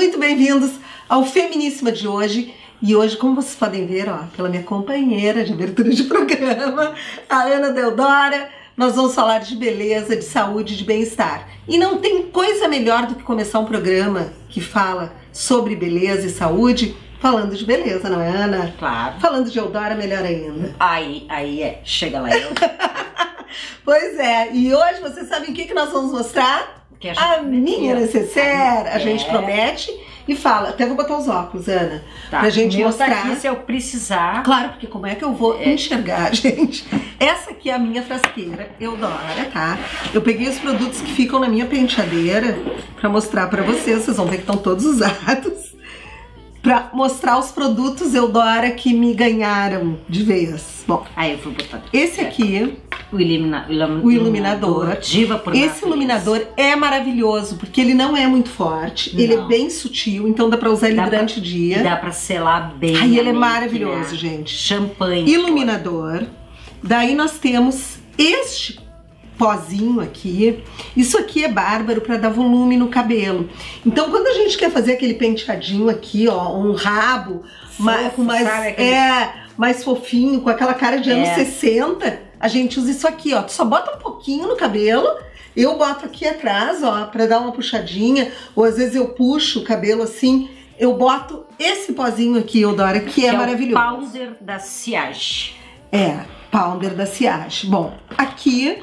muito bem-vindos ao Feminíssima de hoje. E hoje, como vocês podem ver, ó, pela minha companheira de abertura de programa, a Ana Deodora, nós vamos falar de beleza, de saúde, de bem-estar. E não tem coisa melhor do que começar um programa que fala sobre beleza e saúde, falando de beleza, não é, Ana? Claro. Falando de Eudora, melhor ainda. Aí é. Chega lá, eu. Pois é. E hoje, vocês sabem o que nós vamos mostrar? A minha necessaire, a gente promete e fala. Até vou botar os óculos, Ana, tá, pra gente mostrar. Tá aqui, se eu precisar. Claro, porque como é que eu vou enxergar, gente? Essa aqui é a minha frasqueira Eudora, tá? Eu peguei os produtos que ficam na minha penteadeira pra mostrar pra vocês. Vocês vão ver que estão todos usados. Pra mostrar os produtos Eudora que me ganharam de vez. Bom, aí eu vou botar. Esse aqui, o iluminador. Diva por esse iluminador é maravilhoso, porque ele não é muito forte, ele é bem sutil, então dá pra usar ele durante o dia. Dá pra selar bem. Aí ele é maravilhoso, gente. Champanhe. Iluminador. Daí nós temos este pozinho aqui. Isso aqui é bárbaro pra dar volume no cabelo. Então, quando a gente quer fazer aquele penteadinho aqui, ó, um rabo mais fofinho, com aquela cara de anos 60, a gente usa isso aqui, ó. Tu só bota um pouquinho no cabelo. Eu boto aqui atrás, ó, pra dar uma puxadinha. Ou às vezes eu puxo o cabelo assim. Eu boto esse pozinho aqui, Eudora, que é maravilhoso. É o powder da Siàge. É, powder da Siàge. Bom, aqui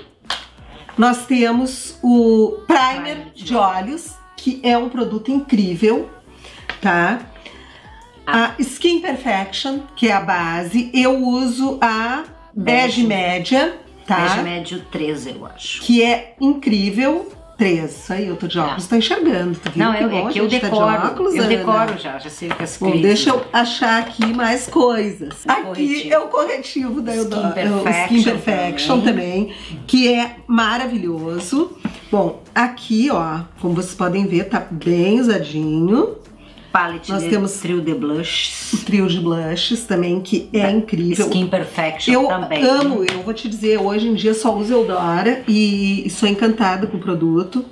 nós temos o primer de olhos, que é um produto incrível, tá? A Skin Perfection, que é a base. Eu uso a Beige Média, tá? Beige Média 13, eu acho. Que é incrível. 3, isso aí, eu tô de óculos, tá enxergando, tá vendo? Não, eu decoro já sei que as coisas. Deixa eu achar aqui mais coisas. Aqui corretivo. É o corretivo da Eudora, Skin Perfection também, que é maravilhoso. Bom, aqui, ó, como vocês podem ver, tá bem usadinho. Palette, nós temos trio de blushes. O trio de blushes também, que é incrível. Skin Perfection eu também. Eu amo, eu vou te dizer, hoje em dia só uso Eudora e sou encantada com o produto.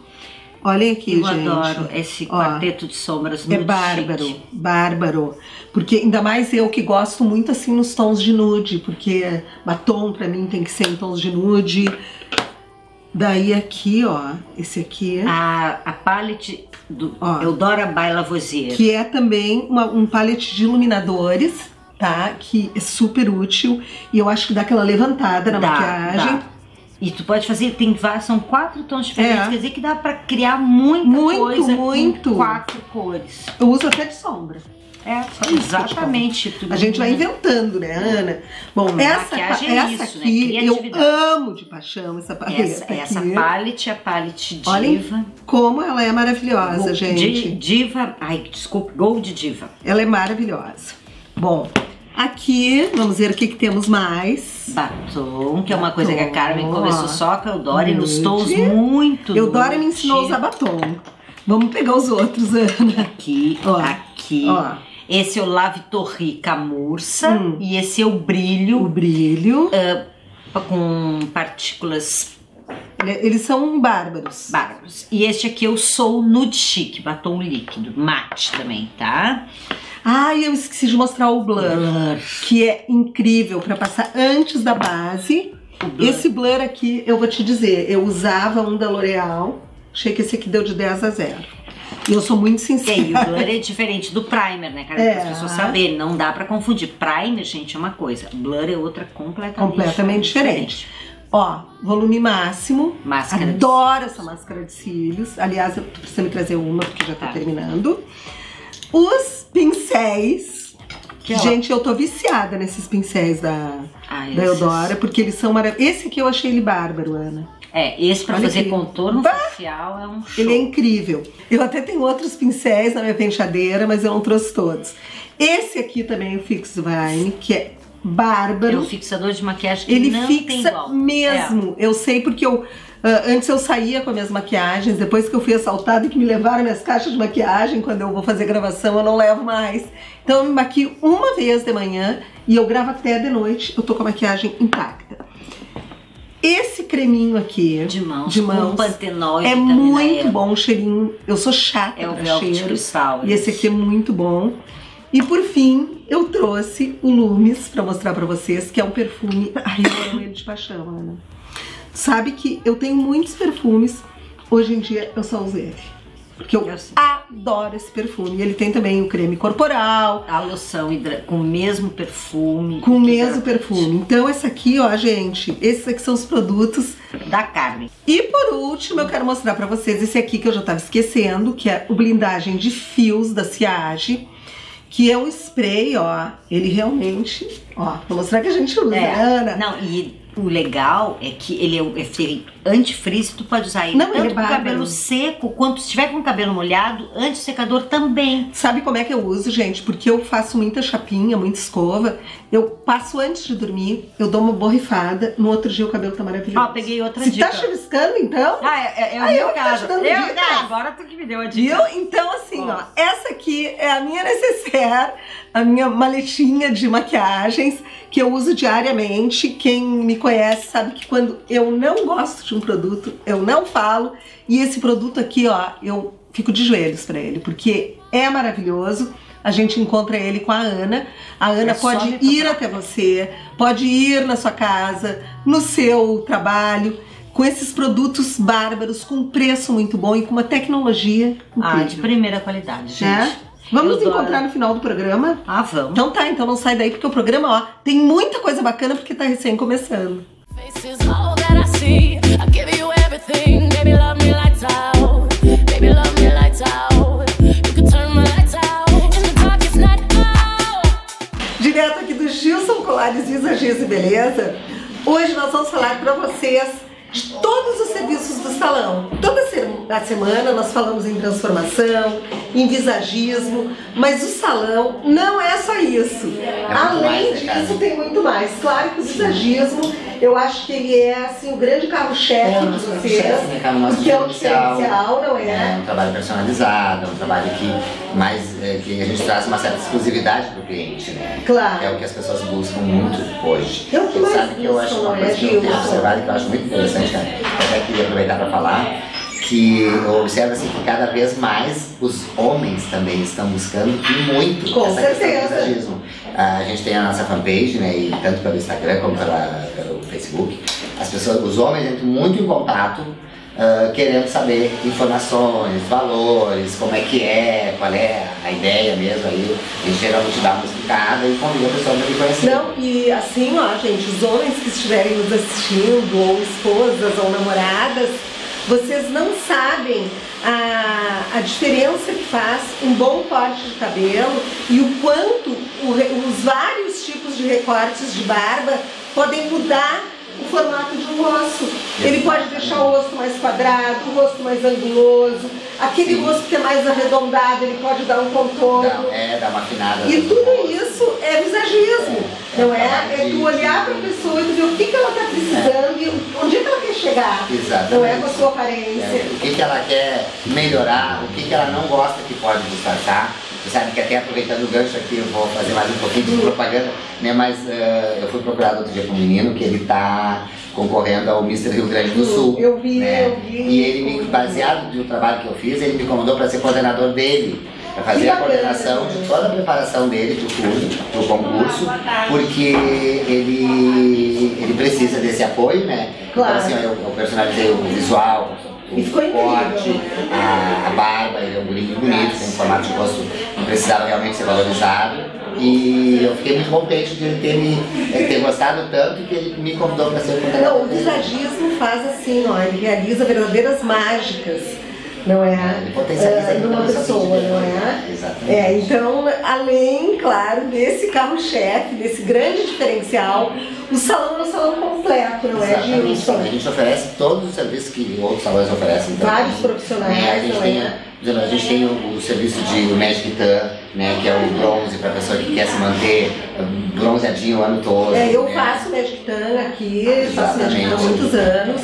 Olhem aqui, gente. Eu adoro esse quarteto de sombras nude. É bárbaro, bárbaro. Porque ainda mais eu que gosto muito assim nos tons de nude, porque batom pra mim tem que ser em tons de nude. Daí aqui, ó, esse aqui. A palette do Eudora by Lavoisier. Que é também um palette de iluminadores, tá? Que é super útil. E eu acho que dá aquela levantada na maquiagem. E tu pode fazer, são 4 tons diferentes, quer dizer que dá pra criar muita coisa com 4 cores. Eu uso até de sombra. É, exatamente. Tudo a gente vai inventando, né, Ana? Bom, essa aqui, né? Eu amo de paixão essa paleta. Essa palette é a palette Diva. Olha como ela é maravilhosa, Gold, gente. Diva, ai, desculpa, Gold Diva. Ela é maravilhosa. Bom, aqui, vamos ver o que temos mais. Batom, que é uma coisa que a Carmen começou só com a Eudora e nos tons muito. Eudora me ensinou a usar batom. Vamos pegar os outros, Ana. Aqui, ó. Aqui. Ó. Esse é o Lave Torri Camurça e esse é o Brilho. O Brilho. Com partículas. Eles são bárbaros. Bárbaros. E este aqui é o Soul Nude Chic, batom líquido, mate também, tá? Ah, eu esqueci de mostrar o Blur. Que é incrível pra passar antes da base. Blur. Esse Blur aqui, eu vou te dizer, eu usava um da L'Oreal. Achei que esse aqui deu de 10-0. E eu sou muito sincera. E o Blur é diferente do Primer, né, cara? Para as pessoas saberem, não dá pra confundir. Primer, gente, é uma coisa. Blur é outra completamente diferente. Ó, volume máximo. Máscara. Adoro essa máscara de cílios. Aliás, eu preciso me trazer uma, porque já tá terminando. Os pincéis. Gente, eu tô viciada nesses pincéis da Eudora, porque eles são maravilhosos. Esse aqui eu achei ele bárbaro, Ana. É, esse pra fazer contorno facial é um show. Ele é incrível. Eu até tenho outros pincéis na minha penteadeira, mas eu não trouxe todos. Esse aqui também é o Fix Vine, que é bárbaro. É um fixador de maquiagem que ele não fixa tem igual. Mesmo. É. Eu sei porque eu... antes eu saía com as minhas maquiagens, depois que eu fui assaltada e que me levaram minhas caixas de maquiagem, quando eu vou fazer gravação eu não levo mais. Então eu me maquio uma vez de manhã e eu gravo até de noite, eu tô com a maquiagem intacta. Esse creminho aqui, de mãos pantenóide, é muito bom o cheirinho. Eu sou chata pra cheiro. E esse aqui é muito bom. E por fim, eu trouxe o Lumes pra mostrar pra vocês, que é um perfume... Ai, eu amo ele de paixão, Ana. Sabe que eu tenho muitos perfumes. Hoje em dia eu só uso ele. Porque eu adoro esse perfume. Ele tem também o creme corporal. A loção com o mesmo perfume. Com o mesmo perfume. Então essa aqui, ó, gente. Esses aqui são os produtos da Carmen. E por último, eu quero mostrar pra vocês esse aqui que eu já tava esquecendo. Que é o blindagem de fios da Siàge. Que é um spray, ó. Ele realmente... Ó, vou mostrar que a gente usa, Ana. Não, e... O legal é que ele é feito antifrizz, tu pode usar ele tanto com o cabelo seco, quanto se tiver com o cabelo molhado, antissecador também. Sabe como é que eu uso, gente? Porque eu faço muita chapinha, muita escova, eu passo antes de dormir, eu dou uma borrifada, no outro dia o cabelo tá maravilhoso. Ó, peguei outra dica. Você tá chaviscando, então? Ah, eu caso. Agora tu que me deu a dica. Viu? Então, assim, ó, essa aqui é a minha necessaire, a minha maletinha de maquiagens, que eu uso diariamente. Quem me conhece sabe que quando eu não gosto de um produto, eu não falo. E esse produto aqui, ó, eu fico de joelhos pra ele, porque é maravilhoso. A gente encontra ele com a Ana. A Ana pode ir até você, pode ir na sua casa, no seu trabalho, com esses produtos bárbaros, com um preço muito bom e com uma tecnologia incrível. Ah, de primeira qualidade, gente. É? Vamos nos encontrar no final do programa? Ah, vamos. Então tá, então não sai daí, porque o programa, ó, tem muita coisa bacana, porque tá recém começando. Direto aqui do Gilson Colares, Visagismo e Beleza. Hoje nós vamos falar pra vocês de todos os serviços do salão. Toda semana nós falamos em transformação, em visagismo, mas o salão não é só isso. Além disso, tem muito mais. Claro que o visagismo, eu acho que ele é assim o grande carro-chefe de vocês, que é o diferencial, não é? É um trabalho personalizado, um trabalho que a gente traz uma certa exclusividade para o cliente, né? Claro. É o que as pessoas buscam muito hoje. É o que mais sabe que eu acho uma coisa que eu tenho observado, que eu acho muito interessante, né? Eu até queria aproveitar para falar que observa-se que cada vez mais os homens também estão buscando muito essa questão do visagismo. A gente tem a nossa fanpage, né, e tanto pelo Instagram como pelo Facebook, as pessoas, os homens entram muito em contato querendo saber informações, valores, como é que é, qual é a ideia mesmo aí. A gente geralmente dá uma explicada e convida a pessoa para me conhecer. Não, e assim, ó, gente, os homens que estiverem nos assistindo, ou esposas, ou namoradas, vocês não sabem a diferença que faz um bom corte de cabelo e o quanto os vários tipos de recortes de barba podem mudar o formato de um rosto. Ele pode deixar o rosto mais quadrado, o rosto mais anguloso, aquele rosto que é mais arredondado, ele pode dar um contorno. Dá uma afinada. E tudo isso é visagismo, não é? É tu olhar para a pessoa e ver o que ela está precisando e onde é que ela quer chegar. Exatamente. Não é com a sua aparência. O que ela quer melhorar, o que ela não gosta que pode destacar. Você sabe que até aproveitando o gancho aqui, eu vou fazer mais um pouquinho de propaganda, né? Mas eu fui procurado outro dia com um menino que ele está concorrendo ao Mr. Rio Grande do Sul. Eu vi, né? E ele, baseado no trabalho que eu fiz, ele me convidou para ser coordenador dele, para fazer a coordenação de toda a preparação dele do curso, do concurso, porque ele precisa desse apoio, né? Claro. Então, assim, eu personalizei o visual, e ficou forte, a barba, ele é um bolinho bonito, tem um formato de rosto que precisava realmente ser valorizado. E eu fiquei muito contente de ele ter gostado tanto que ele me convidou para ser coordenador. Não, o visagismo faz assim, ó, ele realiza verdadeiras mágicas, não é? Ele potencializa numa pessoa, não é? Exatamente. Então, além, claro, desse carro-chefe, desse grande diferencial, o salão é um salão completo, não é, Gilson? A gente oferece todos os serviços que outros salões oferecem. Vários profissionais, né? A gente tem o serviço de Magic Tan, né, que é o bronze para a pessoa que quer se manter bronzeadinho o ano todo. Eu faço Magic Tan aqui, faço Magic Tan há muitos anos.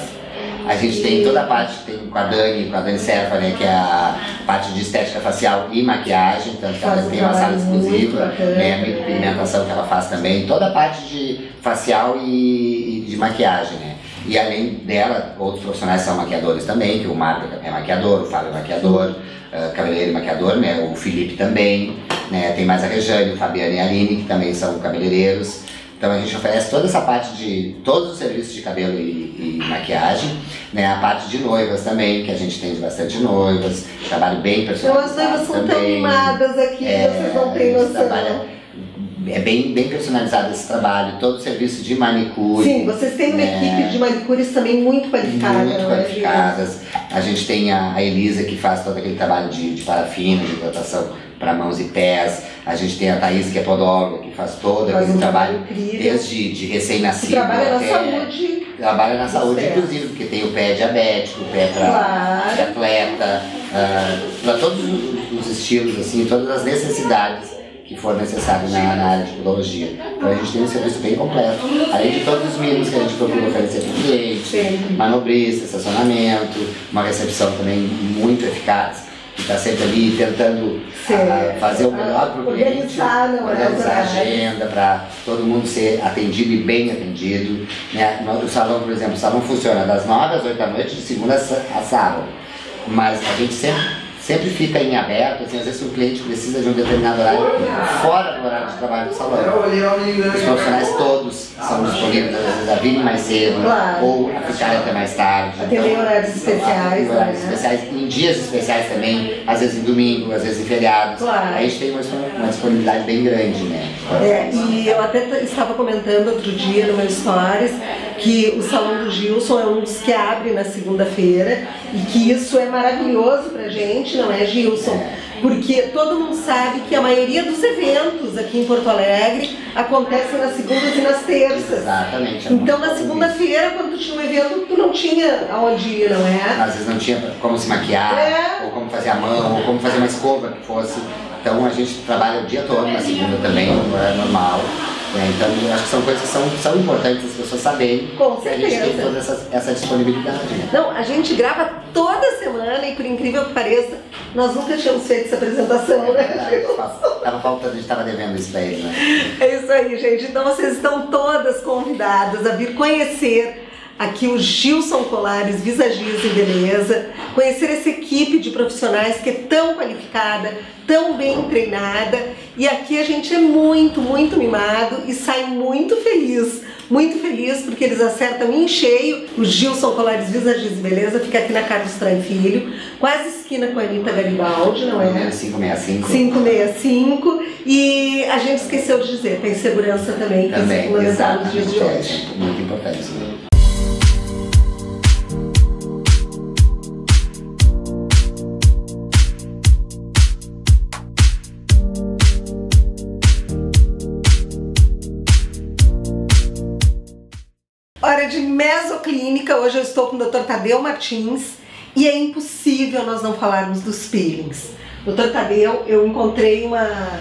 A gente tem toda a parte, tem com a Dani Serfa, né, que é a parte de estética facial e maquiagem, tanto que ela tem uma sala exclusiva, né, a pigmentação que ela faz também, toda a parte de facial e de maquiagem, né. E além dela, outros profissionais são maquiadores também, que o Marco é maquiador, o Fábio é maquiador, cabeleireiro e maquiador, né? O Felipe também, né? Tem mais a Rejane, o Fabiano e a Aline, que também são cabeleireiros. Então a gente oferece toda essa parte de todos os serviços de cabelo e maquiagem, né? A parte de noivas também, que a gente tem bastante noivas, trabalho bem personalizado. Então as noivas são tão mimadas aqui, vocês não têm noção. É bem personalizado esse trabalho, todo o serviço de manicure. Sim, vocês têm uma equipe de manicures também muito qualificada. Muito qualificadas. A gente tem a Elisa, que faz todo aquele trabalho de parafina, de hidratação para mãos e pés. A gente tem a Thaís, que é podóloga, que faz todo aquele trabalho incrível, desde de recém-nascido até... Trabalha na saúde, inclusive, porque tem o pé diabético, o pé para atleta, para todos os estilos, assim, todas as necessidades que for necessário na área de podologia. Então a gente tem um serviço bem completo, além de todos os mimos que a gente procura oferecer para o cliente, manobrista, estacionamento, uma recepção também muito eficaz, que está sempre ali tentando fazer o melhor para o cliente, organizar a agenda para todo mundo ser atendido e bem atendido. Né? O salão, por exemplo, o salão funciona das 9 às 8 da noite, de segunda a sábado, mas a gente sempre fica em aberto, assim, às vezes o cliente precisa de um determinado horário fora do horário de trabalho do salão. Os profissionais todos são disponíveis, às vezes, a virem mais cedo ou a ficarem até mais tarde. Tem horários especiais, em dias especiais também, às vezes em domingo, às vezes em feriados. Aí a gente tem uma disponibilidade bem grande, né? E eu até estava comentando outro dia no meu stories que o salão do Gilson é um dos que abre na segunda-feira e que isso é maravilhoso pra gente. Não é, Gilson? Porque todo mundo sabe que a maioria dos eventos aqui em Porto Alegre acontecem nas segundas e nas terças. Exatamente. Então na segunda-feira, quando tu tinha um evento, tu não tinha aonde ir, não é? Às vezes não tinha como se maquiar, ou como fazer a mão, ou como fazer uma escova que fosse. Então a gente trabalha o dia todo na segunda também, é normal. Então eu acho que são coisas que são importantes as pessoas saberem. Com certeza. A gente tem toda essa disponibilidade. Né? Não, a gente grava toda semana e, por incrível que pareça, nós nunca tínhamos feito essa apresentação, né? Tava faltando, a gente tava devendo isso pra eles, né? É isso aí, gente. Então vocês estão todas convidadas a vir conhecer aqui o Gilson Colares, visagista e beleza, conhecer essa equipe de profissionais que é tão qualificada, tão bem treinada, e aqui a gente é muito, muito mimado e sai muito feliz porque eles acertam em cheio. O Gilson Colares, visagista e beleza, fica aqui na casa do Estranho Filho, quase esquina com a Anita Garibaldi, não é? 565. 565, e a gente esqueceu de dizer, tem segurança também, que se lançar nos dias de hoje. É muito importante isso, né? Hora de Mesoclínica, hoje eu estou com o Dr. Tadeu Martins e é impossível nós não falarmos dos peelings. Dr. Tadeu, eu encontrei uma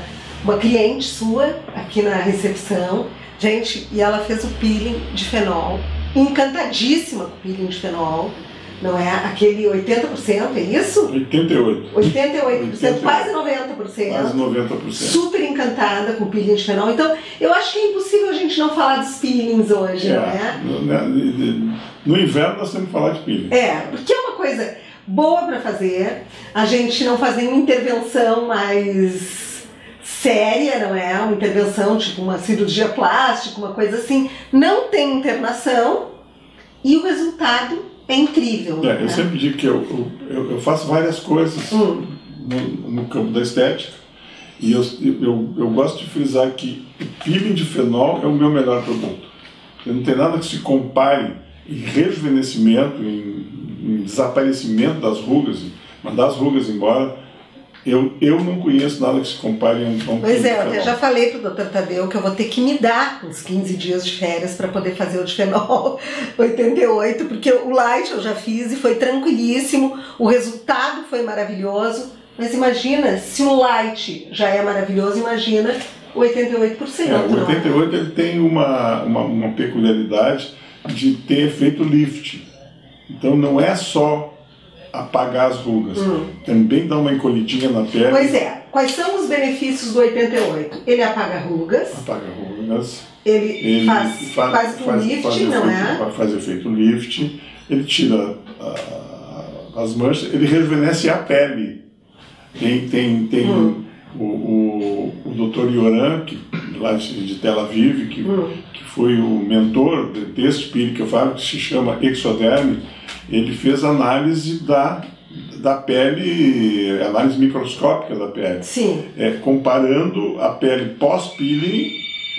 cliente sua aqui na recepção, gente, e ela fez o peeling de fenol, encantadíssima com o peeling de fenol, não é? Aquele 80%, é isso? 88%. 88%, quase 90%. Quase 90%. Super encantada com o peeling de fenol. Então, eu acho que é impossível a gente não falar dos peelings hoje, não é? No inverno nós temos que falar de peeling. Porque é uma coisa boa para fazer, a gente não faz nenhuma intervenção mais séria, não é? Uma intervenção tipo uma cirurgia plástica, uma coisa assim. Não tem internação e o resultado é incrível. Eu sempre digo que eu faço várias coisas no campo da estética e eu gosto de frisar que o peeling de fenol é o meu melhor produto. Não tem nada que se compare em rejuvenescimento, em desaparecimento das rugas, mandar as rugas embora. Eu não conheço nada que se compare a um peeling. Pois é, eu até já falei pro Dr. Tadeu que eu vou ter que me dar uns 15 dias de férias para poder fazer o de fenol 88, porque o light eu já fiz e foi tranquilíssimo, o resultado foi maravilhoso, mas imagina, se o light já é maravilhoso, imagina o 88%. O 88 ele tem uma peculiaridade de ter efeito lift, então não é só apagar as rugas, também dá uma encolhidinha na pele. Pois é, quais são os benefícios do 88? Ele apaga rugas, mas ele faz o lift, não é? Faz efeito lift, ele tira as manchas, ele rejuvenesce a pele. Tem o doutor Yoram, que lá de Tel Aviv, que foi o mentor desse peeling que eu falo, que se chama exoderme, ele fez análise da pele, análise microscópica da pele. Sim. Comparando a pele pós-peeling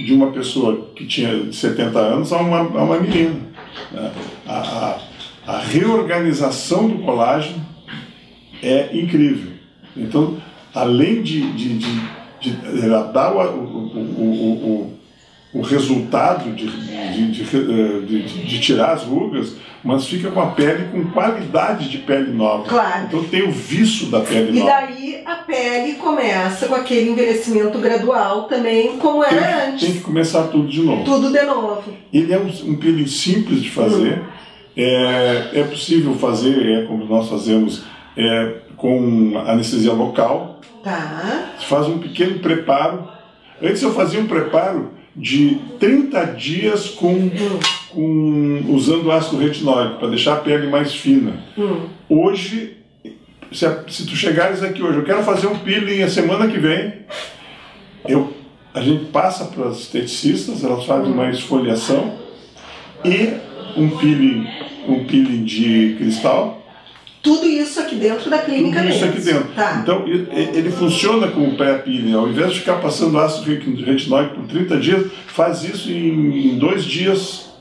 de uma pessoa que tinha 70 anos a uma menina. A reorganização do colágeno é incrível. Então, além de dar o resultado de tirar as rugas, mas fica com a pele, com qualidade de pele nova. Claro. Então tem o viço da pele nova. E daí a pele começa com aquele envelhecimento gradual também, como era antes. Tem que começar tudo de novo. Tudo de novo. Ele é um peeling simples de fazer. É possível fazer, como nós fazemos, com anestesia local. Tá. Faz um pequeno preparo. Antes eu fazia um preparo de 30 dias usando ácido retinóico para deixar a pele mais fina. Hoje, se tu chegares aqui hoje, eu quero fazer um peeling a semana que vem, a gente passa para as esteticistas, elas fazem uma esfoliação e um peeling de cristal. Tudo isso aqui dentro da clínica. Tudo isso aqui dentro. Tá. Então, ele funciona como pré-peeling. Ao invés de ficar passando ácido retinóico por 30 dias, faz isso em 2 dias.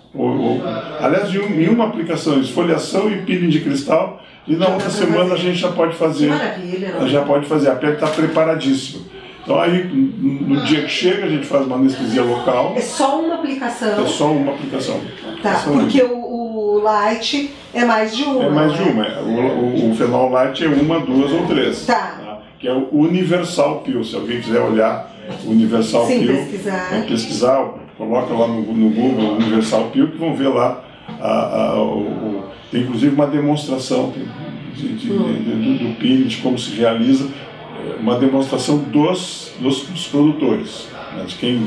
Aliás, em uma aplicação, esfoliação e peeling de cristal. E na outra semana a gente já pode fazer. Maravilha. Já pode fazer. A pele está preparadíssima. Então, aí, no dia que chega, a gente faz uma anestesia local. É só uma aplicação? É só uma aplicação. Tá, porque o light é mais de uma. É mais de uma. O fenol light é uma, 2 ou 3. Tá. Né? Que é o Universal Peel. Se alguém quiser olhar Universal Peel, pesquisar, coloca lá no Google Universal Peel, que vão ver lá. Tem inclusive uma demonstração do peeling, de como se realiza. Uma demonstração dos produtores, né? de quem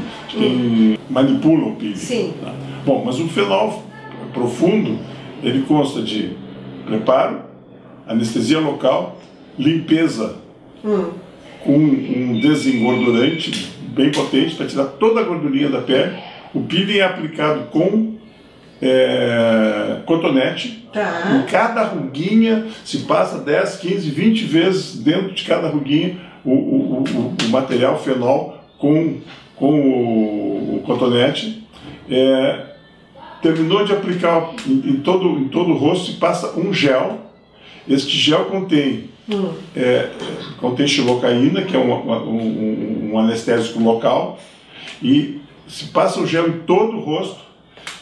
manipula o peeling. Sim. Tá? Bom, mas o fenol profundo, ele consta de preparo, anestesia local, limpeza com um desengordurante bem potente para tirar toda a gordurinha da pele. O peeling é aplicado com cotonete. Tá. Em cada ruguinha se passa 10, 15, 20 vezes dentro de cada ruguinha o material fenol com o cotonete. Terminou de aplicar em todo o rosto, se passa um gel. Este gel contém xilocaína, que é um anestésico local, e se passa o gel em todo o rosto.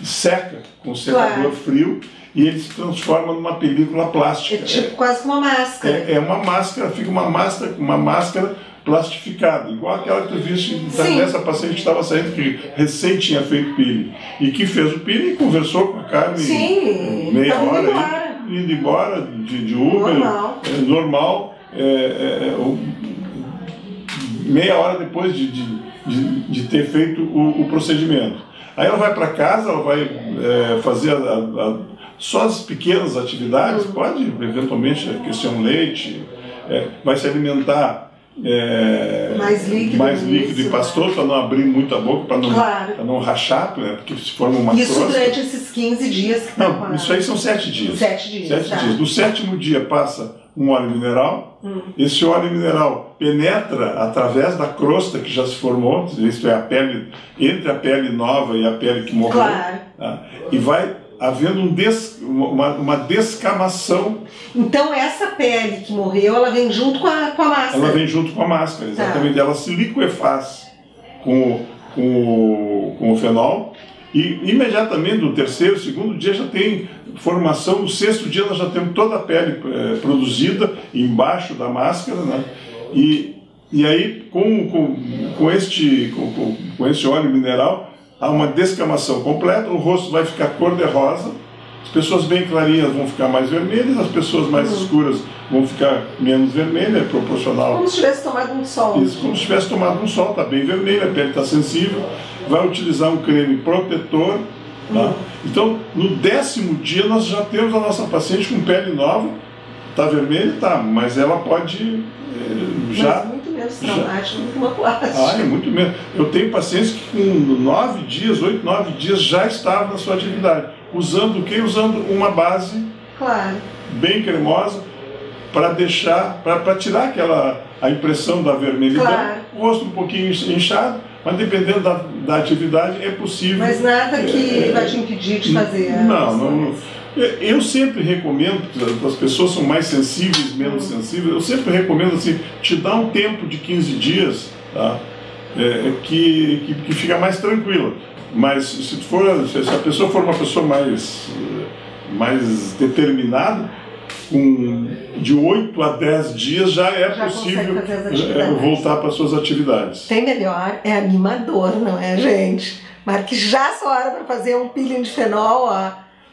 Seca com um secador frio e ele se transforma numa película plástica. É tipo quase uma máscara. É uma máscara, fica uma máscara plastificada, igual aquela que tu viste nessa paciente que estava saindo, que recém tinha feito peeling e que fez o peeling e conversou com a Carmen meia hora, indo embora de Uber, normal. Meia hora depois de ter feito o procedimento. Aí ela vai para casa, ela vai fazer só as pequenas atividades, pode eventualmente aquecer um leite, vai se alimentar mais líquido e pastoso, para não abrir muito a boca, para não, não rachar, né, porque se forma uma crosta. Isso durante esses 15 dias? Que não, isso aí são 7 dias. 7 dias. No 7º dia passa um óleo mineral, esse óleo mineral penetra através da crosta que já se formou, isto é, a pele, entre a pele nova e a pele que morreu, tá? E vai havendo uma descamação. Então essa pele que morreu, ela vem junto com a máscara? Ela vem junto com a máscara, exatamente, ela se liquefaz com o fenol. E imediatamente no 3º, 2º dia já tem formação, no 6º dia nós já temos toda a pele produzida embaixo da máscara, né? E aí com este óleo mineral há uma descamação completa, o rosto vai ficar cor de rosa, as pessoas bem clarinhas vão ficar mais vermelhas, as pessoas mais escuras vão ficar menos vermelhas, é proporcional. Como se tivesse tomado um sol. Isso, como se tivesse tomado um sol, está bem vermelha, a pele está sensível. vai utilizar um creme protetor, tá? Então, no 10º dia nós já temos a nossa paciente com pele nova, tá vermelha, tá, mas ela pode já... Mas muito menos traumático do que uma plástica. Ah, é muito menos. Eu tenho pacientes que com 8, 9 dias já estavam na sua atividade. Usando o quê? Usando uma base, claro, bem cremosa, para deixar, para tirar aquela a impressão da vermelhidão, claro, o rosto um pouquinho inchado, mas dependendo da atividade é possível. Mas nada que vai te impedir de fazer. Não. Eu sempre recomendo, as pessoas são mais sensíveis, menos sensíveis, eu sempre recomendo assim, te dar um tempo de 15 dias, tá? que fica mais tranquila. Mas se a pessoa for uma pessoa mais determinada, de 8 a 10 dias já é possível voltar para as suas atividades. Tem melhor, é animador, não é, gente? Marque já a sua hora para fazer um peeling de fenol, ó,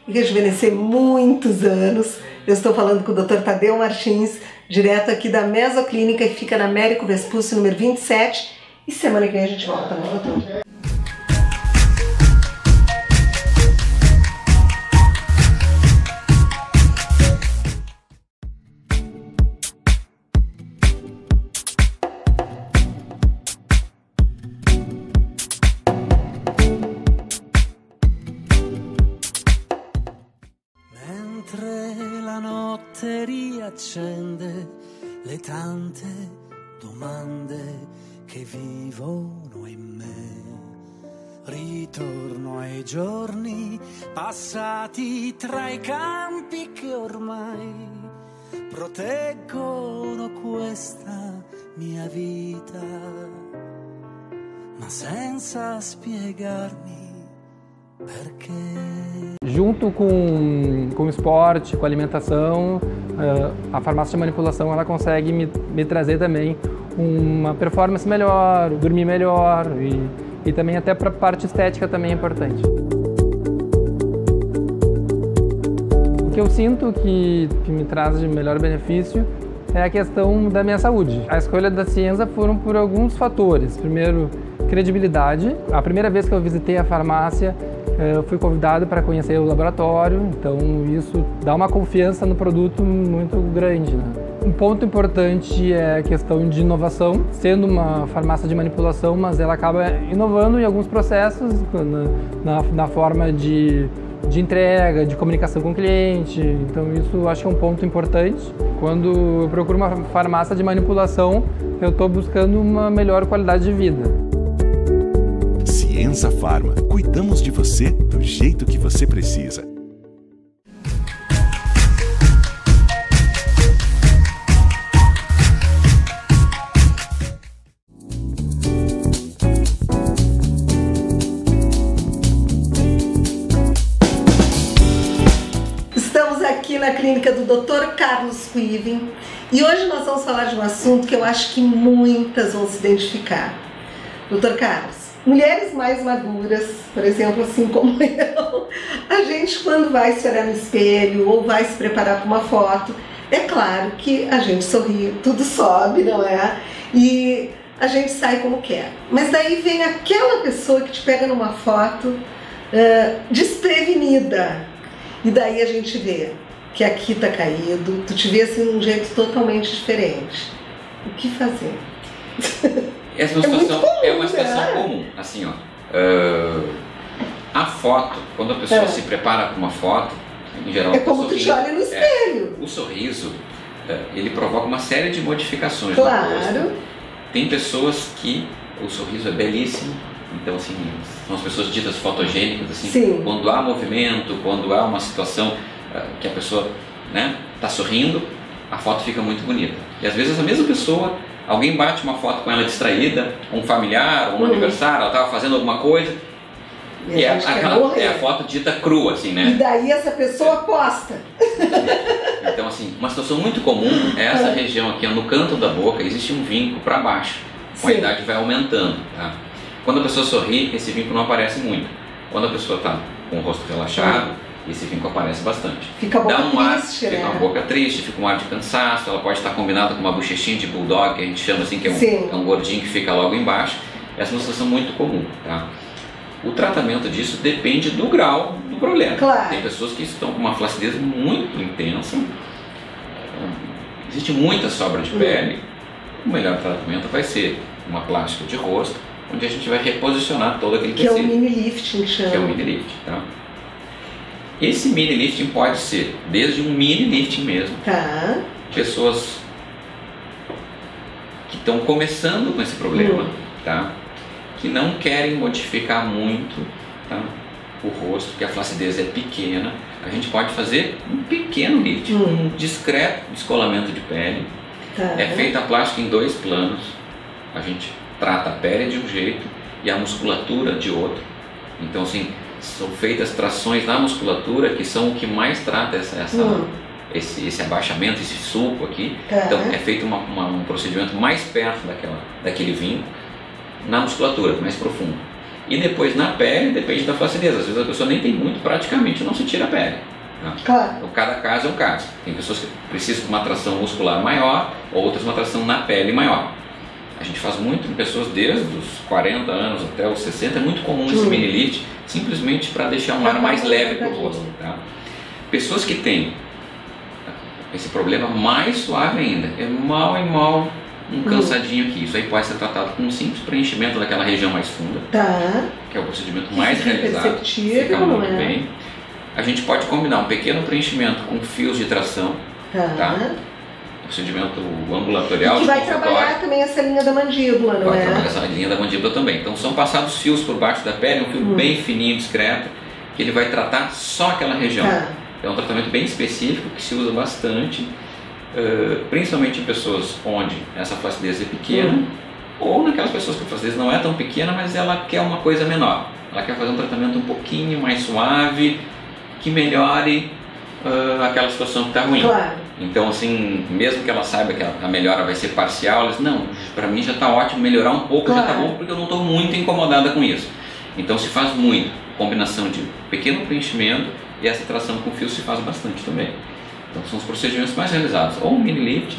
e rejuvenescer muitos anos. Eu estou falando com o Dr. Tadeu Martins, direto aqui da Mesoclínica, que fica na Américo Vespúcio, número 27. E semana que vem a gente volta, né, doutor? Le tante domande che vivono in me, ritorno ai giorni passati tra i campi che ormai proteggono questa mia vita, ma senza spiegarmi. Junto com o esporte, com a alimentação, a farmácia de manipulação ela consegue me trazer também uma performance melhor, dormir melhor e também até para a parte estética também é importante. O que eu sinto que me traz de melhor benefício é a questão da minha saúde. A escolha da Cienza foram por alguns fatores. Primeiro, credibilidade. A primeira vez que eu visitei a farmácia, eu fui convidado para conhecer o laboratório, então isso dá uma confiança no produto muito grande, né? Um ponto importante é a questão de inovação, sendo uma farmácia de manipulação, mas ela acaba inovando em alguns processos, na forma de entrega, de comunicação com o cliente, então isso acho que é um ponto importante. Quando eu procuro uma farmácia de manipulação, eu estou buscando uma melhor qualidade de vida. Cienza Farma. Cuidamos de você do jeito que você precisa. Estamos aqui na clínica do Dr. Carlos Cuivin e hoje nós vamos falar de um assunto que eu acho que muitas vão se identificar. Dr. Carlos, mulheres mais maduras, por exemplo, assim como eu, a gente quando vai se olhar no espelho ou vai se preparar para uma foto, é claro que a gente sorri, tudo sobe, não é? E a gente sai como quer. Mas daí vem aquela pessoa que te pega numa foto desprevenida. E daí a gente vê que aqui tá caído, tu te vê assim de um jeito totalmente diferente. O que fazer? Essa é uma situação comum, assim, ó, a foto, quando a pessoa se prepara para uma foto, em geral... É como tu olha no espelho. O sorriso, ele provoca uma série de modificações. Claro. Tem pessoas que o sorriso é belíssimo, então, assim, são as pessoas ditas fotogênicas, assim, sim, quando há movimento, quando há uma situação que a pessoa, né, tá sorrindo, a foto fica muito bonita. E às vezes a mesma pessoa... Alguém bate uma foto com ela distraída, um familiar, um aniversário, ela estava fazendo alguma coisa. E é a foto dita crua, assim, né? E daí essa pessoa posta. Então, assim, uma situação muito comum é essa região aqui, no canto da boca, existe um vinco para baixo. Com a idade vai aumentando, tá? Quando a pessoa sorri, esse vinco não aparece muito. Quando a pessoa está com o rosto relaxado, esse vinco aparece bastante. Fica a boca triste, né? Fica uma boca triste, fica um ar de cansaço, ela pode estar combinada com uma bochechinha de bulldog, que a gente chama assim, que é um gordinho que fica logo embaixo. Essa é uma situação muito comum, tá? O tratamento disso depende do grau do problema. Claro. Tem pessoas que estão com uma flacidez muito intensa, existe muita sobra de pele. O melhor tratamento vai ser uma plástica de rosto, onde a gente vai reposicionar todo aquele tecido. Que é o mini lifting, chama. Que é o mini lifting, tá? Esse mini lifting pode ser desde um mini lifting mesmo. Tá. Pessoas que estão começando com esse problema, tá? Que não querem modificar muito, tá? O rosto, que a flacidez é pequena, a gente pode fazer um pequeno lifting, um discreto descolamento de pele. Tá. É feita a plástica em 2 planos. A gente trata a pele de um jeito e a musculatura de outro. Então, assim, são feitas trações na musculatura, que são o que mais trata esse abaixamento, esse sulco aqui. Tá. Então, é feito um procedimento mais perto daquele vinco, na musculatura, mais profundo. E depois na pele, depende da flacidez. Às vezes a pessoa nem tem muito, praticamente não se tira a pele. Tá? Claro. Então, cada caso é um caso. Tem pessoas que precisam de uma tração muscular maior, outras uma tração na pele maior. A gente faz muito em pessoas desde os 40 anos até os 60, é muito comum esse mini lift, simplesmente para deixar um ar mais leve para o rosto. Tá? Pessoas que têm esse problema mais suave ainda, é mal um cansadinho aqui. Isso aí pode ser tratado com um simples preenchimento daquela região mais funda, tá, que é o procedimento mais realizado, fica muito bem. A gente pode combinar um pequeno preenchimento com fios de tração, tá? Procedimento ambulatorial. E que vai trabalhar também essa linha da mandíbula, não é? Vai trabalhar essa linha da mandíbula também. Então são passados fios por baixo da pele, um fio bem fininho, discreto, que ele vai tratar só aquela região. Tá. É um tratamento bem específico que se usa bastante, principalmente em pessoas onde essa flacidez é pequena, ou naquelas pessoas que a flacidez não é tão pequena, mas ela quer uma coisa menor. Ela quer fazer um tratamento um pouquinho mais suave, que melhore aquela situação que está ruim. Claro. Então, assim, mesmo que ela saiba que a melhora vai ser parcial, ela diz, não, pra mim já tá ótimo, melhorar um pouco já tá bom, porque eu não tô muito incomodada com isso. Então se faz muito, combinação de pequeno preenchimento e essa tração com fio se faz bastante também. Então são os procedimentos mais realizados, ou um mini lift,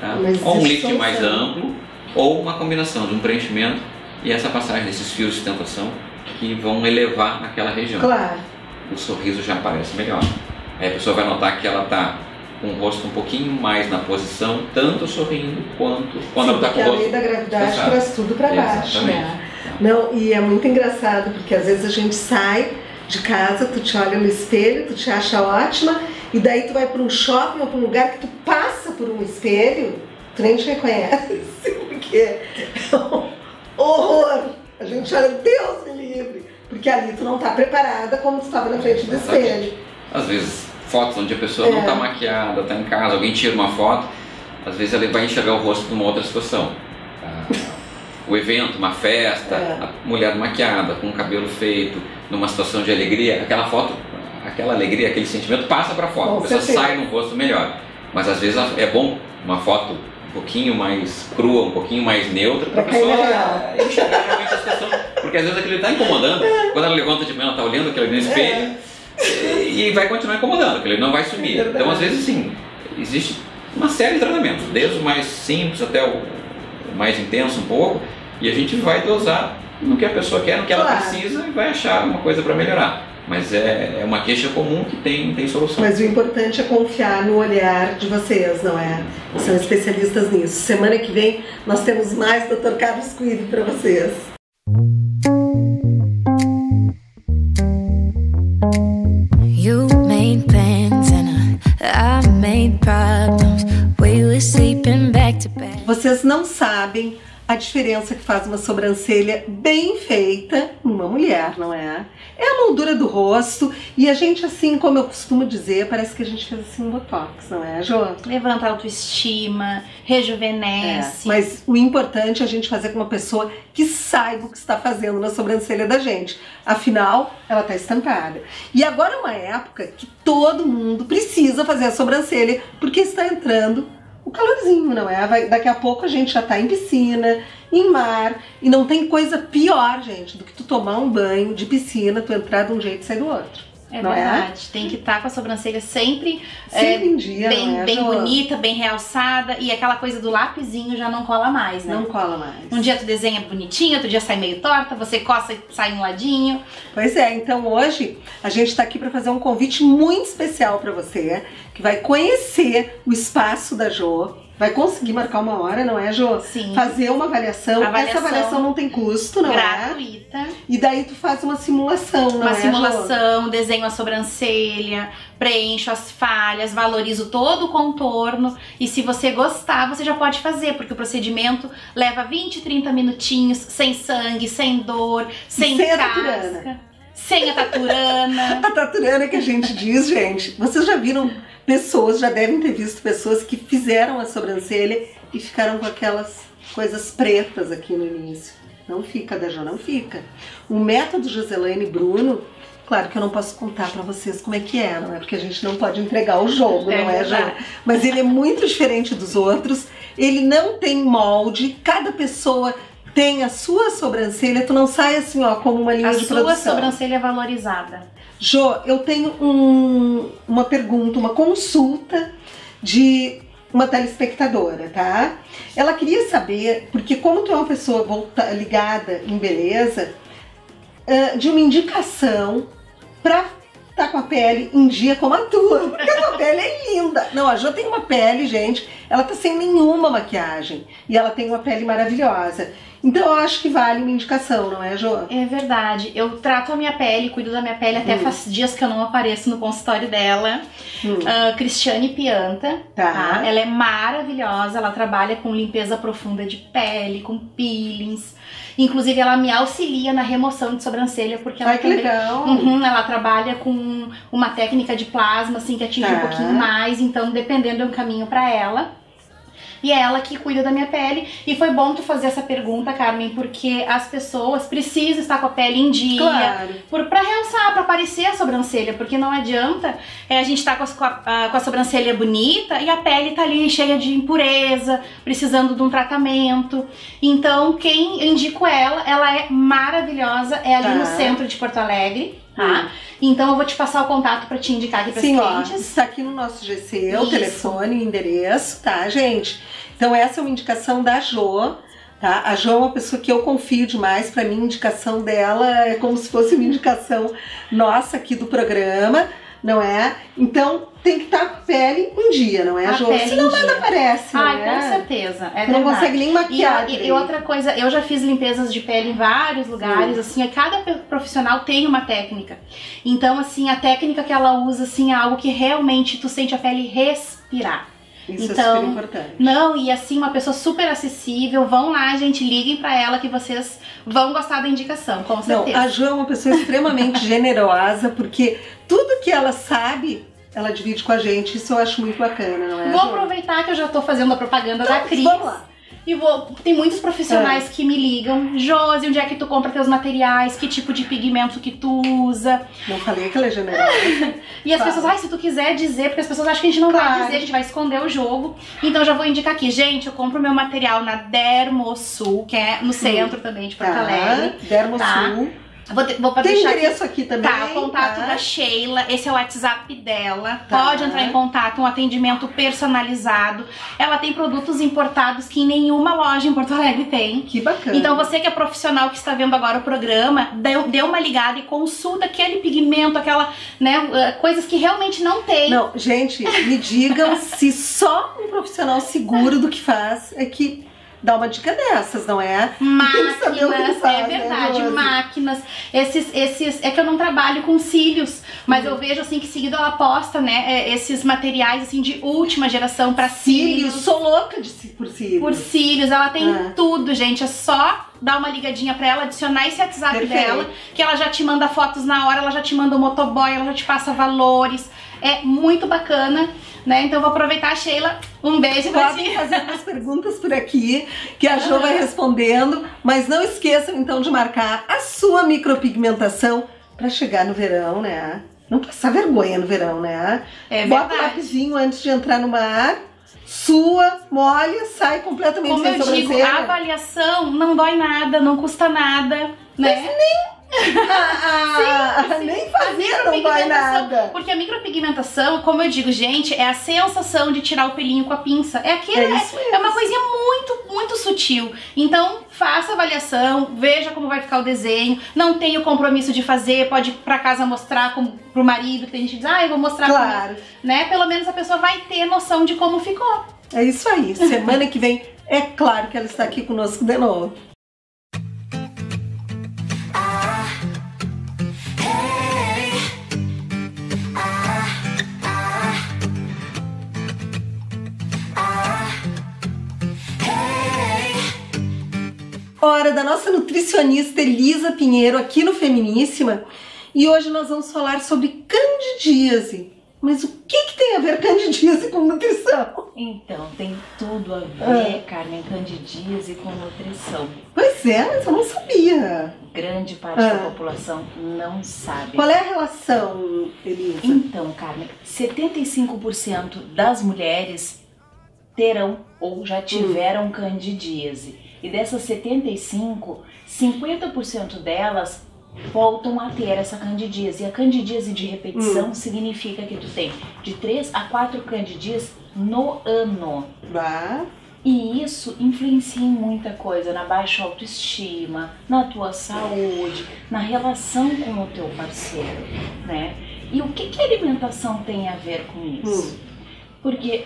tá? Ou um lift mais amplo, ou uma combinação de um preenchimento e essa passagem desses fios de sustentação que vão elevar aquela região. Claro. O sorriso já aparece melhor. Aí a pessoa vai notar que ela tá com o rosto um pouquinho mais na posição, tanto sorrindo quanto quando ela tá com o rosto. Porque a lei da gravidade traz tudo para baixo, né? Não, e é muito engraçado, porque às vezes a gente sai de casa, tu te olha no espelho, tu te acha ótima, e daí tu vai para um shopping ou para um lugar que tu passa por um espelho, tu nem te reconhece, porque é um horror. A gente olha, Deus me livre, porque ali tu não tá preparada como tu estava na frente do espelho. Às vezes fotos onde a pessoa não está maquiada, está em casa, alguém tira uma foto, às vezes ela vai enxergar o rosto numa outra situação. O evento, uma festa, a mulher maquiada, com o cabelo feito, numa situação de alegria, aquela foto, aquela alegria, aquele sentimento passa para a foto, a pessoa sai no rosto melhor. Mas às vezes é bom uma foto um pouquinho mais crua, um pouquinho mais neutra, para a pessoa enxergar realmente a situação, porque às vezes aquilo está incomodando, quando ela levanta de manhã, ela está olhando aquilo ali no espelho, e vai continuar incomodando, porque ele não vai sumir. Então, às vezes, sim, existe uma série de tratamentos, desde o mais simples até o mais intenso um pouco, e a gente vai dosar no que a pessoa quer, no que ela precisa, e vai achar uma coisa para melhorar. Mas é uma queixa comum que tem solução. Mas o importante é confiar no olhar de vocês, não é? São especialistas nisso. Semana que vem nós temos mais Dr. Carlos Cuido para vocês. Vocês não sabem a diferença que faz uma sobrancelha bem feita numa mulher, não é? É a moldura do rosto e a gente, assim, como eu costumo dizer, parece que a gente fez assim um botox, não é, Jô? Levanta a autoestima, rejuvenesce. Mas o importante é a gente fazer com uma pessoa que saiba o que está fazendo na sobrancelha da gente. Afinal, ela está estampada. E agora é uma época que todo mundo precisa fazer a sobrancelha porque está entrando o calorzinho, não é? Daqui a pouco a gente já tá em piscina, em mar, e não tem coisa pior, gente, do que tu tomar um banho de piscina, tu entrar de um jeito e sair do outro. É não verdade, é? Tem que estar com a sobrancelha sempre, em dia, bem, não é? Bem bonita, bem realçada. E aquela coisa do lapisinho já não cola mais, né? Não cola mais. Um dia tu desenha bonitinho, outro dia sai meio torta, você coça e sai um ladinho. Pois é, então hoje a gente tá aqui pra fazer um convite muito especial pra você, que vai conhecer o espaço da Jo. Vai conseguir marcar uma hora, não é, Jo? Sim. Fazer uma avaliação. Essa avaliação não tem custo, não é? Gratuita. E daí tu faz uma simulação, não é, Jo? Uma simulação, desenho a sobrancelha, preencho as falhas, valorizo todo o contorno. E se você gostar, você já pode fazer, porque o procedimento leva 20, 30 minutinhos, sem sangue, sem dor, sem casca. Sem a taturana. A taturana que a gente diz, gente. Vocês já viram pessoas, já devem ter visto pessoas que fizeram a sobrancelha e ficaram com aquelas coisas pretas aqui no início. Não fica, da Jo, não fica. O método Joselaine Bruno, claro que eu não posso contar pra vocês como é que é, não é? Porque a gente não pode entregar o jogo, não é, Jo? Mas ele é muito diferente dos outros. Ele não tem molde, cada pessoa tem a sua sobrancelha, tu não sai assim, ó, como uma linha de produção. A sua sobrancelha é valorizada. Jo, eu tenho uma pergunta, uma consulta de uma telespectadora, tá? Ela queria saber, porque como tu é uma pessoa ligada em beleza, de uma indicação pra tá com a pele em dia como a tua, porque a tua pele é linda. Não, a Jo tem uma pele, gente, ela tá sem nenhuma maquiagem e ela tem uma pele maravilhosa. Então eu acho que vale uma indicação, não é, Jo? É verdade. Eu trato a minha pele, cuido da minha pele, até faz dias que eu não apareço no consultório dela. Cristiane Pianta, tá? Ela é maravilhosa, ela trabalha com limpeza profunda de pele, com peelings. Inclusive ela me auxilia na remoção de sobrancelha, porque ela também... legal! Ela trabalha com uma técnica de plasma, assim, que atinge um pouquinho mais, então dependendo é um caminho pra ela. E é ela que cuida da minha pele. E foi bom tu fazer essa pergunta, Carmen, porque as pessoas precisam estar com a pele em dia. Claro. Pra realçar, pra aparecer a sobrancelha. Porque não adianta a gente estar com a sobrancelha bonita e a pele tá ali cheia de impureza, precisando de um tratamento. Então, quem indico ela é maravilhosa. É ali no centro de Porto Alegre. Tá? Então eu vou te passar o contato pra te indicar aqui pras clientes. Está aqui no nosso GC, o telefone, o endereço, tá, gente? Então essa é uma indicação da Jo, tá? A Jo é uma pessoa que eu confio demais, pra mim a indicação dela é como se fosse uma indicação nossa aqui do programa, não é? Então tem que estar com pele um dia, não é, a Jo? Senão nada aparece, né? Ai, com certeza, é verdade. Não consegue nem maquiar. E outra coisa, eu já fiz limpezas de pele em vários lugares, assim, cada profissional tem uma técnica. Então, assim, a técnica que ela usa, assim, é algo que realmente tu sente a pele respirar. Isso então, é super importante. Não, e assim, uma pessoa super acessível, vão lá, gente, liguem pra ela que vocês vão gostar da indicação, com certeza. Não, a Jo é uma pessoa extremamente generosa, porque tudo que ela sabe, ela divide com a gente, isso eu acho muito bacana, não é? Vou aproveitar que eu já tô fazendo a propaganda da Cris. Vamos lá. E tem muitos profissionais que me ligam. Josi, onde é que tu compra teus materiais? Que tipo de pigmento que tu usa? Não falei que ela é generosa. E as pessoas, se tu quiser dizer, porque as pessoas acham que a gente não vai dizer, a gente vai esconder o jogo. Então já vou indicar aqui. Gente, eu compro meu material na Dermosul, que é no centro também de Porto Alegre. Dermosul. Tá. Vou tem endereço aqui também. Tá, o contato da Sheila, esse é o WhatsApp dela. Pode entrar em contato, um atendimento personalizado. Ela tem produtos importados que nenhuma loja em Porto Alegre tem. Que bacana. Então você que é profissional que está vendo agora o programa, dê uma ligada e consulta aquele pigmento, aquela, né, coisas que realmente não tem. Não, gente, me digam se só um profissional seguro do que faz é que... dá uma dica dessas, não é? Máquinas, faz, é verdade, né, máquinas. É que eu não trabalho com cílios, mas eu vejo assim que seguido ela posta, né, esses materiais assim de última geração pra cílios. Sou louca por cílios. Por cílios, ela tem tudo, gente, é só dar uma ligadinha pra ela, adicionar esse WhatsApp dela, que ela já te manda fotos na hora, ela já te manda o motoboy, ela já te passa valores. É muito bacana, né? Então eu vou aproveitar, Sheila, um beijo pra ti. Podem fazer umas perguntas por aqui, que a Jo vai respondendo, mas não esqueçam então de marcar a sua micropigmentação pra chegar no verão, né? Não passar vergonha no verão, né? É verdade. Bota o lapisinho antes de entrar no mar. Sua, molha, sai completamente sem sobrancelha. Como eu digo, a avaliação não dói nada, não custa nada, né? Mas nem fazer não vai nada. Porque a micropigmentação, como eu digo, gente, é a sensação de tirar o pelinho com a pinça. É aquilo, é uma coisinha muito, muito sutil. Então, faça a avaliação, veja como vai ficar o desenho. Não tem o compromisso de fazer, pode ir pra casa mostrar pro marido, que tem gente que diz, ah, eu vou mostrar claro. Né? Pelo menos a pessoa vai ter noção de como ficou. É isso aí, semana que vem é claro que ela está aqui conosco de novo. Hora da nossa nutricionista Elisa Pinheiro aqui no Feminíssima, e hoje nós vamos falar sobre candidíase. Mas o que tem a ver candidíase com nutrição? Então, tem tudo a ver, Carmen, candidíase com nutrição. Pois é, mas eu não sabia. Grande parte da população não sabe. Qual é a relação, Elisa? Então, Carmen, 75% das mulheres terão ou já tiveram candidíase. E dessas 75, 50% delas voltam a ter essa candidíase. E a candidíase de repetição significa que tu tem de 3 a 4 candidíases no ano. Bah. E isso influencia em muita coisa, na baixa autoestima, na tua saúde, na relação com o teu parceiro, né? E o que a alimentação tem a ver com isso? Porque...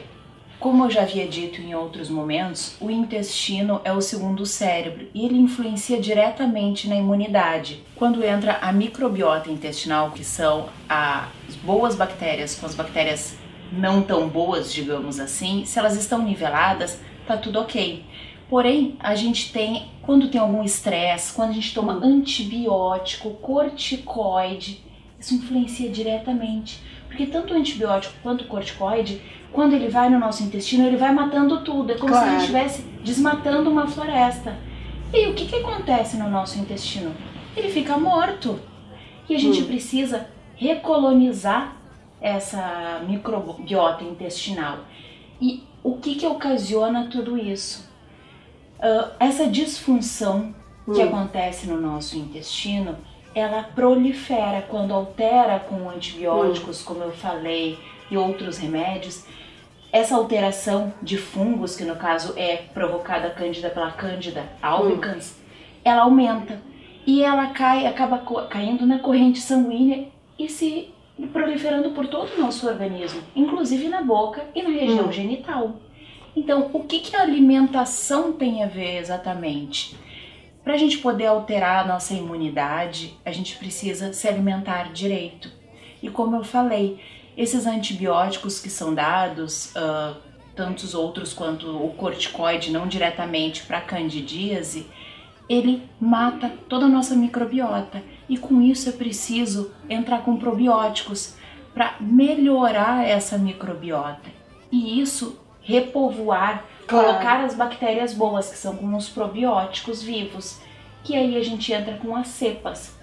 como eu já havia dito em outros momentos, o intestino é o segundo cérebro e ele influencia diretamente na imunidade. Quando entra a microbiota intestinal, que são as boas bactérias com as bactérias não tão boas, digamos assim, se elas estão niveladas, tá tudo ok. Porém, a gente tem, quando tem algum estresse, quando a gente toma antibiótico, corticoide, isso influencia diretamente. Porque tanto o antibiótico quanto o corticoide, quando ele vai no nosso intestino, ele vai matando tudo. É como se a gente estivesse desmatando uma floresta. E o que acontece no nosso intestino? Ele fica morto. E a gente precisa recolonizar essa microbiota intestinal. E o que ocasiona tudo isso? Essa disfunção que acontece no nosso intestino, ela prolifera quando altera com antibióticos, como eu falei, e outros remédios. Essa alteração de fungos, que no caso é provocada pela Cândida albicans, ela aumenta e ela acaba caindo na corrente sanguínea e se proliferando por todo o nosso organismo, inclusive na boca e na região genital. Então, o que a alimentação tem a ver exatamente? Para a gente poder alterar a nossa imunidade, a gente precisa se alimentar direito. E como eu falei, esses antibióticos que são dados, tantos outros quanto o corticoide, não diretamente para a candidíase, ele mata toda a nossa microbiota. E com isso é preciso entrar com probióticos para melhorar essa microbiota. E isso repovoar, colocar as bactérias boas, que são como os probióticos vivos. Que aí a gente entra com as cepas.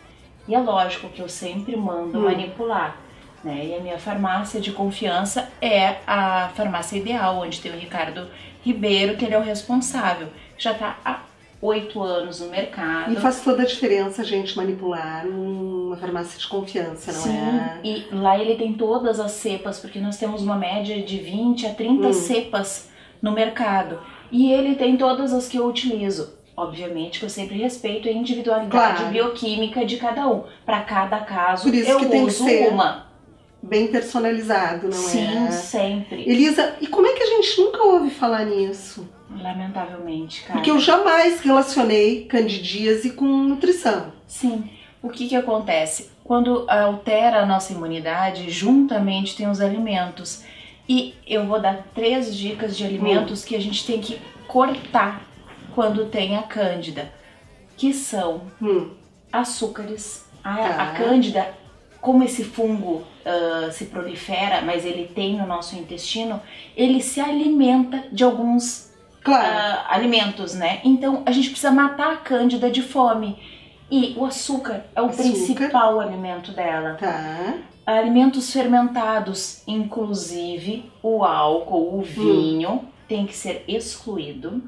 E é lógico que eu sempre mando manipular. Né? E a minha farmácia de confiança é a Farmácia Ideal, onde tem o Ricardo Ribeiro, que ele é o responsável. Já está há 8 anos no mercado. E faz toda a diferença a gente manipular uma farmácia de confiança, não é? Sim, e lá ele tem todas as cepas, porque nós temos uma média de 20 a 30 cepas no mercado. E ele tem todas as que eu utilizo. Obviamente que eu sempre respeito a individualidade bioquímica de cada um. Para cada caso, por isso eu que tem uso que ser uma. Bem personalizado, não é? Sim, sempre. Elisa, e como é que a gente nunca ouve falar nisso? Lamentavelmente, cara. Porque eu jamais relacionei candidíase com nutrição. Sim. O que acontece? Quando altera a nossa imunidade, juntamente tem os alimentos. E eu vou dar 3 dicas de alimentos que a gente tem que cortar quando tem a cândida. Que são açúcares. A cândida, como esse fungo se prolifera, mas ele tem no nosso intestino, ele se alimenta de alguns alimentos, né? Então a gente precisa matar a cândida de fome. E o açúcar é o principal alimento dela. Alimentos fermentados, inclusive o álcool, o vinho, tem que ser excluído.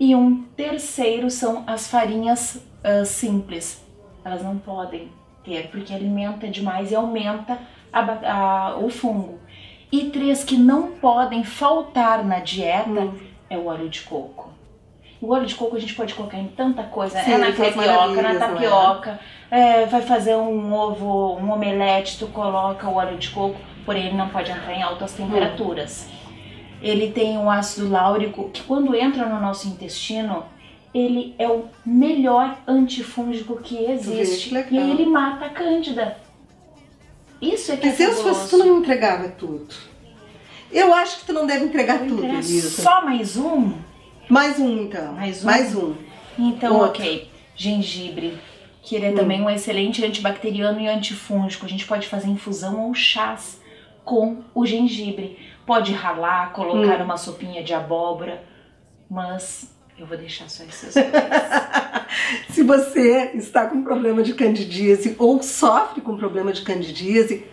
E um terceiro são as farinhas simples. Elas não podem ter, porque alimenta demais e aumenta o fungo. E três que não podem faltar na dieta é o óleo de coco. O óleo de coco a gente pode colocar em tanta coisa, sim, é na crepioca, na tapioca, vai fazer um ovo, um omelete, tu coloca o óleo de coco, porém ele não pode entrar em altas temperaturas. Ele tem um ácido láurico que quando entra no nosso intestino, ele é o melhor antifúngico que existe e ele mata a cândida. Isso é que é se eu fosse, tu não entregava tudo. Eu acho que tu não deve entregar tudo, Elisa. Só mais um? Mais um, então. Mais um. Então, ok. Gengibre, que ele é também um excelente antibacteriano e antifúngico. A gente pode fazer infusão ou chás com o gengibre. Pode ralar, colocar uma sopinha de abóbora, mas eu vou deixar só essas coisas. Se você está com problema de candidíase ou sofre com problema de candidíase,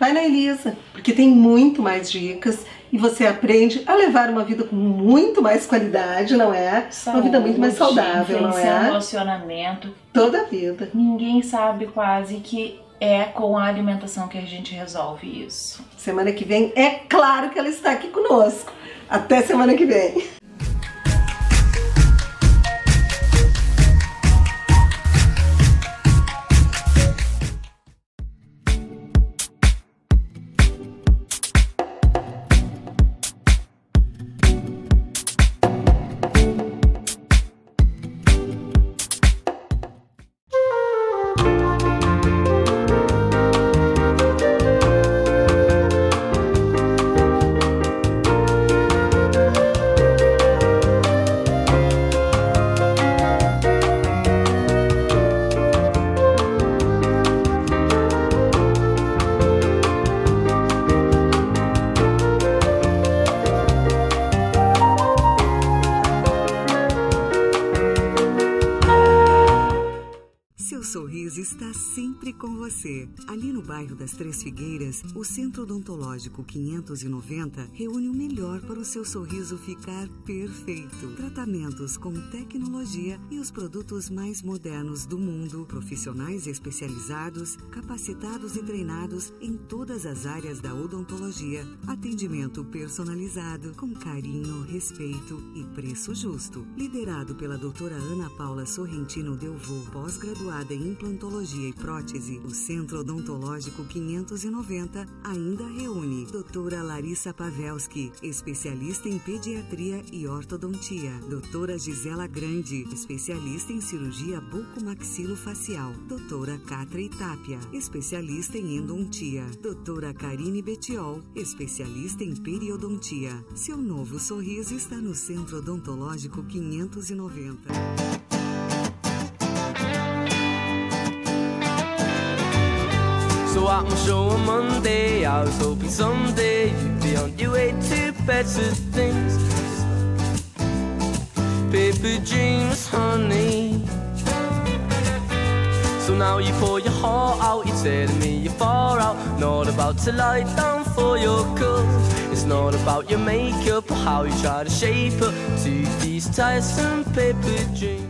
vai na Elisa, porque tem muito mais dicas e você aprende a levar uma vida com muito mais qualidade, não é? Saúde, uma vida muito mais saudável, não é? Relacionamento. Toda a vida. Ninguém sabe quase que é com a alimentação que a gente resolve isso. Semana que vem, é claro que ela está aqui conosco. Até semana que vem. Está sempre com você. Ali no bairro das Três Figueiras, o Centro Odontológico 590 reúne o melhor para o seu sorriso ficar perfeito. Tratamentos com tecnologia e os produtos mais modernos do mundo. Profissionais especializados, capacitados e treinados em todas as áreas da odontologia. Atendimento personalizado, com carinho, respeito e preço justo. Liderado pela doutora Ana Paula Sorrentino Delvaux, pós-graduada em implantologia e prótese, o Centro Odontológico 590 ainda reúne doutora Larissa Pavelski, especialista em pediatria e ortodontia, doutora Gisela Grande, especialista em cirurgia bucomaxilofacial, doutora Catra Itápia, especialista em endontia, doutora Karine Betiol, especialista em periodontia. Seu novo sorriso está no Centro Odontológico 590. So I can show on Monday, I was hoping someday you'd be on your way to better things. Paper dreams, honey. So now you pour your heart out, you're telling me you're far out. Not about to lie down for your cause. It's not about your makeup or how you try to shape her to these tiresome paper dreams.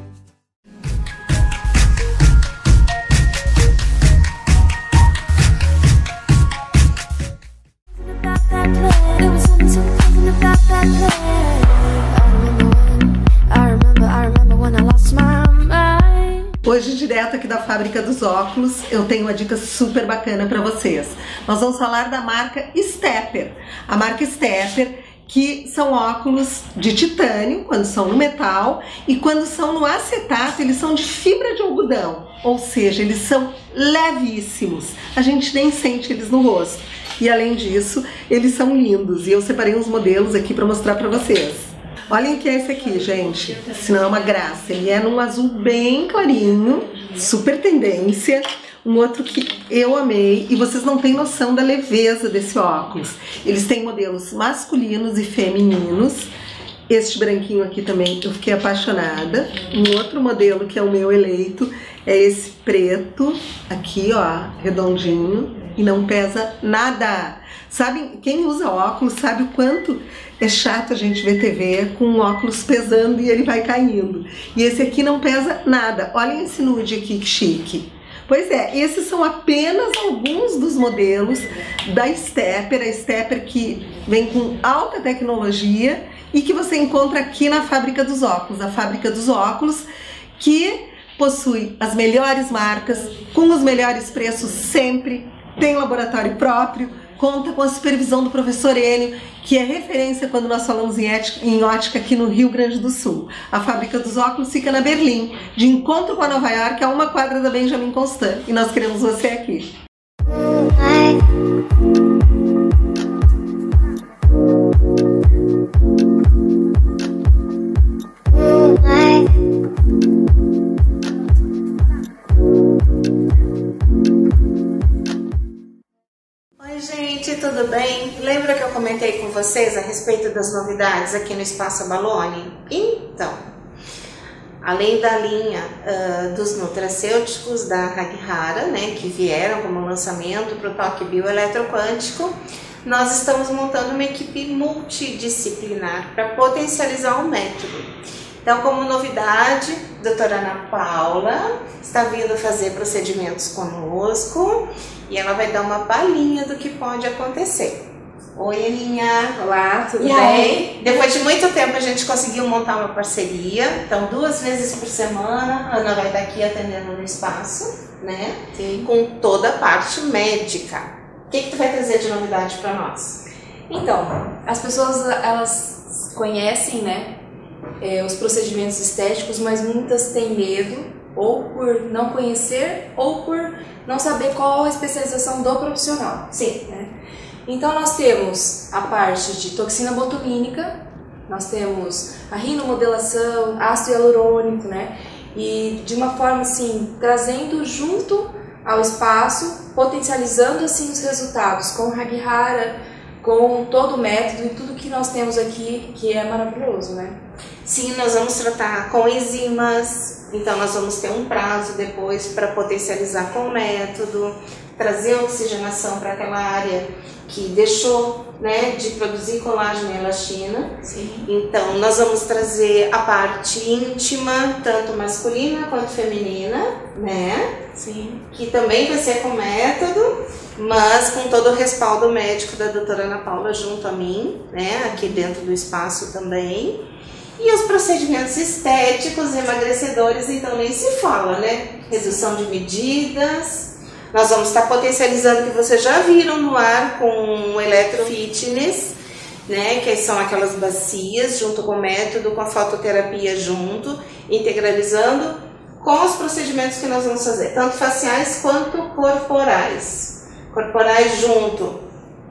Hoje, direto aqui da Fábrica dos Óculos, eu tenho uma dica super bacana para vocês. Nós vamos falar da marca Stepper. A marca Stepper, que são óculos de titânio, quando são no metal, e quando são no acetato, eles são de fibra de algodão. Ou seja, eles são levíssimos. A gente nem sente eles no rosto. E além disso, eles são lindos. E eu separei uns modelos aqui para mostrar para vocês. Olhem o que é esse aqui, gente, senão é uma graça. Ele é num azul bem clarinho, super tendência. Um outro que eu amei, e vocês não têm noção da leveza desse óculos. Eles têm modelos masculinos e femininos. Este branquinho aqui também, eu fiquei apaixonada. Um outro modelo que é o meu eleito é esse preto, aqui ó, redondinho. E não pesa nada. Sabe, quem usa óculos sabe o quanto é chato a gente ver TV com um óculos pesando e ele vai caindo. E esse aqui não pesa nada. Olhem esse nude aqui, que chique. Pois é, esses são apenas alguns dos modelos da Stepper, a Stepper que vem com alta tecnologia e que você encontra aqui na Fábrica dos Óculos, a Fábrica dos Óculos que possui as melhores marcas, com os melhores preços sempre, tem laboratório próprio, conta com a supervisão do professor Enio, que é referência quando nós falamos em ótica aqui no Rio Grande do Sul. A Fábrica dos Óculos fica na Berlim, de encontro com a Nova York, a uma quadra da Benjamin Constant, e nós queremos você aqui. Tudo bem? Lembra que eu comentei com vocês a respeito das novidades aqui no Espaço Abalone? Então, além da linha dos nutracêuticos da Hagihara, né, que vieram como lançamento para o toque bioeletroquântico, nós estamos montando uma equipe multidisciplinar para potencializar o método. Então, como novidade, a doutora Ana Paula está vindo fazer procedimentos conosco e ela vai dar uma palhinha do que pode acontecer. Oi, Aninha! Olá, tudo bem? Depois de muito tempo a gente conseguiu montar uma parceria, então 2 vezes por semana a Ana vai estar aqui atendendo no espaço, né? Sim. Com toda a parte médica. O que que tu vai trazer de novidade para nós? Então, as pessoas, elas conhecem, né, os procedimentos estéticos, mas muitas têm medo, ou por não conhecer, ou por não saber qual a especialização do profissional. Sim. Né? Então nós temos a parte de toxina botulínica, nós temos a rinomodelação, ácido hialurônico, né? E de uma forma assim, trazendo junto ao espaço, potencializando assim os resultados com Hagihara, com todo o método e tudo que nós temos aqui, que é maravilhoso, né? Sim, nós vamos tratar com enzimas, então nós vamos ter um prazo depois para potencializar com o método, trazer oxigenação para aquela área que deixou, né, de produzir colágeno e elastina. Sim. Então nós vamos trazer a parte íntima, tanto masculina quanto feminina, né? Sim. Que também vai ser com método, mas com todo o respaldo médico da doutora Ana Paula junto a mim, né, aqui dentro do espaço também. E os procedimentos estéticos, emagrecedores, então nem se fala, né? Redução de medidas. Nós vamos estar potencializando, que vocês já viram no ar, com o eletrofitness, né? Que são aquelas bacias junto com o método, com a fototerapia junto, integralizando com os procedimentos que nós vamos fazer, tanto faciais quanto corporais. Corporais junto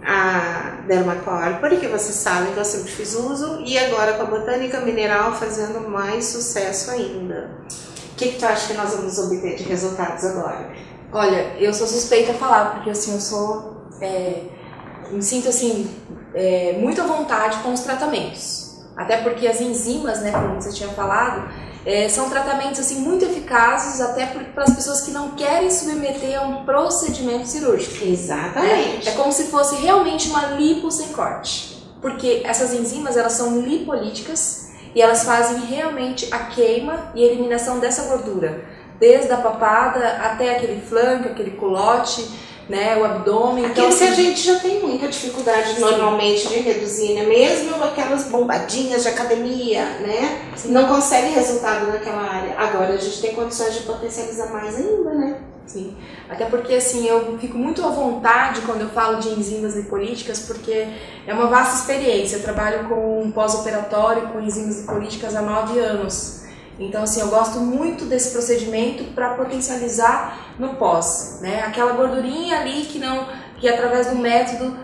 a Dermacorpore, que vocês sabem que eu sempre fiz uso, e agora com a Botânica Mineral fazendo mais sucesso ainda. O que que tu acha que nós vamos obter de resultados agora? Olha, eu sou suspeita a falar, porque assim, eu sou... me sinto assim, muito à vontade com os tratamentos. Até porque as enzimas, né, como você tinha falado, são tratamentos assim, muito eficazes, até para as pessoas que não querem submeter a um procedimento cirúrgico. Exatamente. É como se fosse realmente uma lipo sem corte. Porque essas enzimas, elas são lipolíticas e elas fazem realmente a queima e a eliminação dessa gordura. Desde a papada até aquele flanco, aquele culote, né, o abdômen. Então, assim, a gente já tem muita dificuldade, sim, normalmente de reduzir, né? Mesmo aquelas bombadinhas de academia, né? Sim. Não consegue resultado naquela área. Agora a gente tem condições de potencializar mais ainda, né? Sim. Até porque assim, eu fico muito à vontade quando eu falo de enzimas lipolíticas, porque é uma vasta experiência. Eu trabalho com um pós-operatório com enzimas lipolíticas há 9 anos. Então, assim, eu gosto muito desse procedimento para potencializar no pós, né? Aquela gordurinha ali que não, que através do método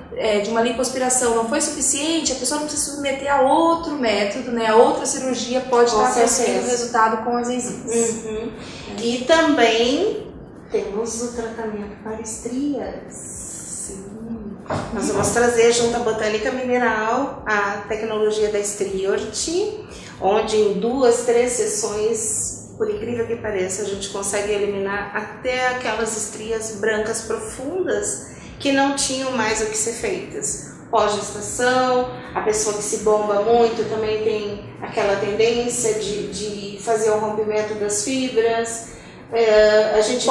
de uma lipoaspiração não foi suficiente, a pessoa não precisa submeter a outro método, né? A outra cirurgia pode estar conseguindo resultado com as enzimas. Uhum. É. E também temos o tratamento para estrias. Sim. Nós vamos trazer junto à Botânica Mineral a tecnologia da Estriorti, onde em 2, 3 sessões, por incrível que pareça, a gente consegue eliminar até aquelas estrias brancas profundas que não tinham mais o que ser feitas. Pós-gestação, a pessoa que se bomba muito também tem aquela tendência de fazer o rompimento das fibras. a gente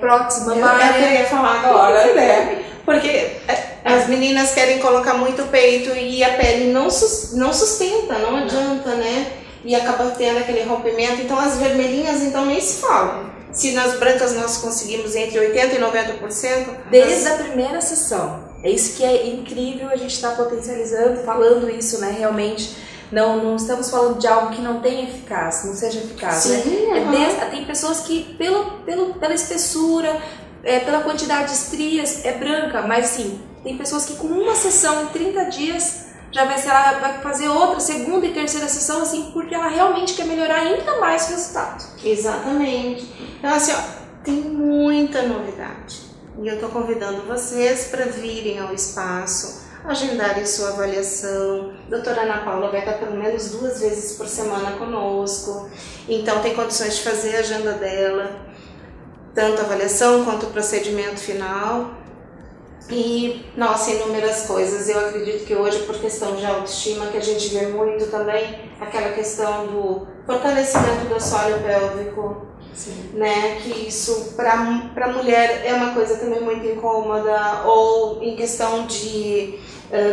prótese mamária. Eu queria falar agora, né? Porque as meninas querem colocar muito peito e a pele não sustenta, não adianta, né? E acaba tendo aquele rompimento. Então as vermelhinhas então nem se falam. Se nas brancas nós conseguimos entre 80% e 90%. Desde a primeira sessão. É isso que é incrível, a gente está potencializando, falando isso, né? Realmente, não estamos falando de algo que não tem eficácia, não seja eficaz. Sim, né? Tem pessoas que, pela espessura, pela quantidade de estrias, é branca, mas sim, tem pessoas que com uma sessão em 30 dias já vai, ela vai fazer outra, segunda e terceira sessão, assim, porque ela realmente quer melhorar ainda mais o resultado. Exatamente. Então, assim, ó, tem muita novidade. E eu estou convidando vocês para virem ao espaço, agendarem sua avaliação. A doutora Ana Paula vai estar pelo menos 2 vezes por semana conosco, então tem condições de fazer a agenda dela, tanto a avaliação quanto o procedimento final. E, nossa, inúmeras coisas. Eu acredito que hoje, por questão de autoestima, que a gente vê muito também, aquela questão do fortalecimento do assoalho pélvico. Sim. Né? Que isso para a mulher é uma coisa também muito incômoda, ou em questão de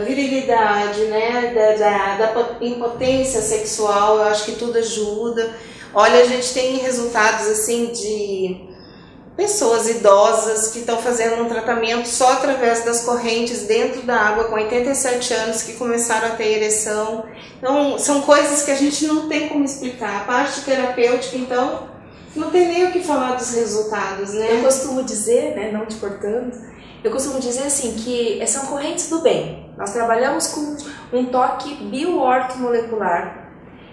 virilidade, né? da impotência sexual, eu acho que tudo ajuda. Olha, a gente tem resultados assim de pessoas idosas que estão fazendo um tratamento só através das correntes dentro da água com 87 anos que começaram a ter ereção. Então são coisas que a gente não tem como explicar. A parte terapêutica, então, não tem nem o que falar dos resultados, né? Eu costumo dizer, né, não te cortando, eu costumo dizer assim, que são correntes do bem. Nós trabalhamos com um toque bio-ortomolecular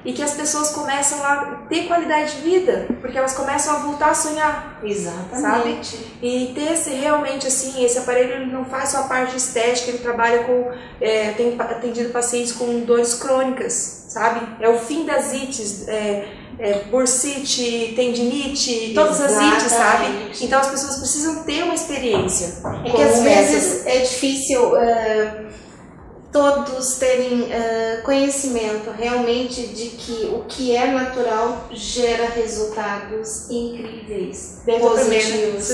e que as pessoas começam a ter qualidade de vida, porque elas começam a voltar a sonhar. Exatamente. Sabe? E ter esse, realmente assim, esse aparelho, ele não faz só a parte estética, ele trabalha com, tem atendido pacientes com dores crônicas, sabe? É o fim das ites, bursite, tendinite, todas as ites, sabe? Então as pessoas precisam ter uma experiência. É que às vezes é difícil todos terem conhecimento realmente de que o que é natural gera resultados incríveis, positivos.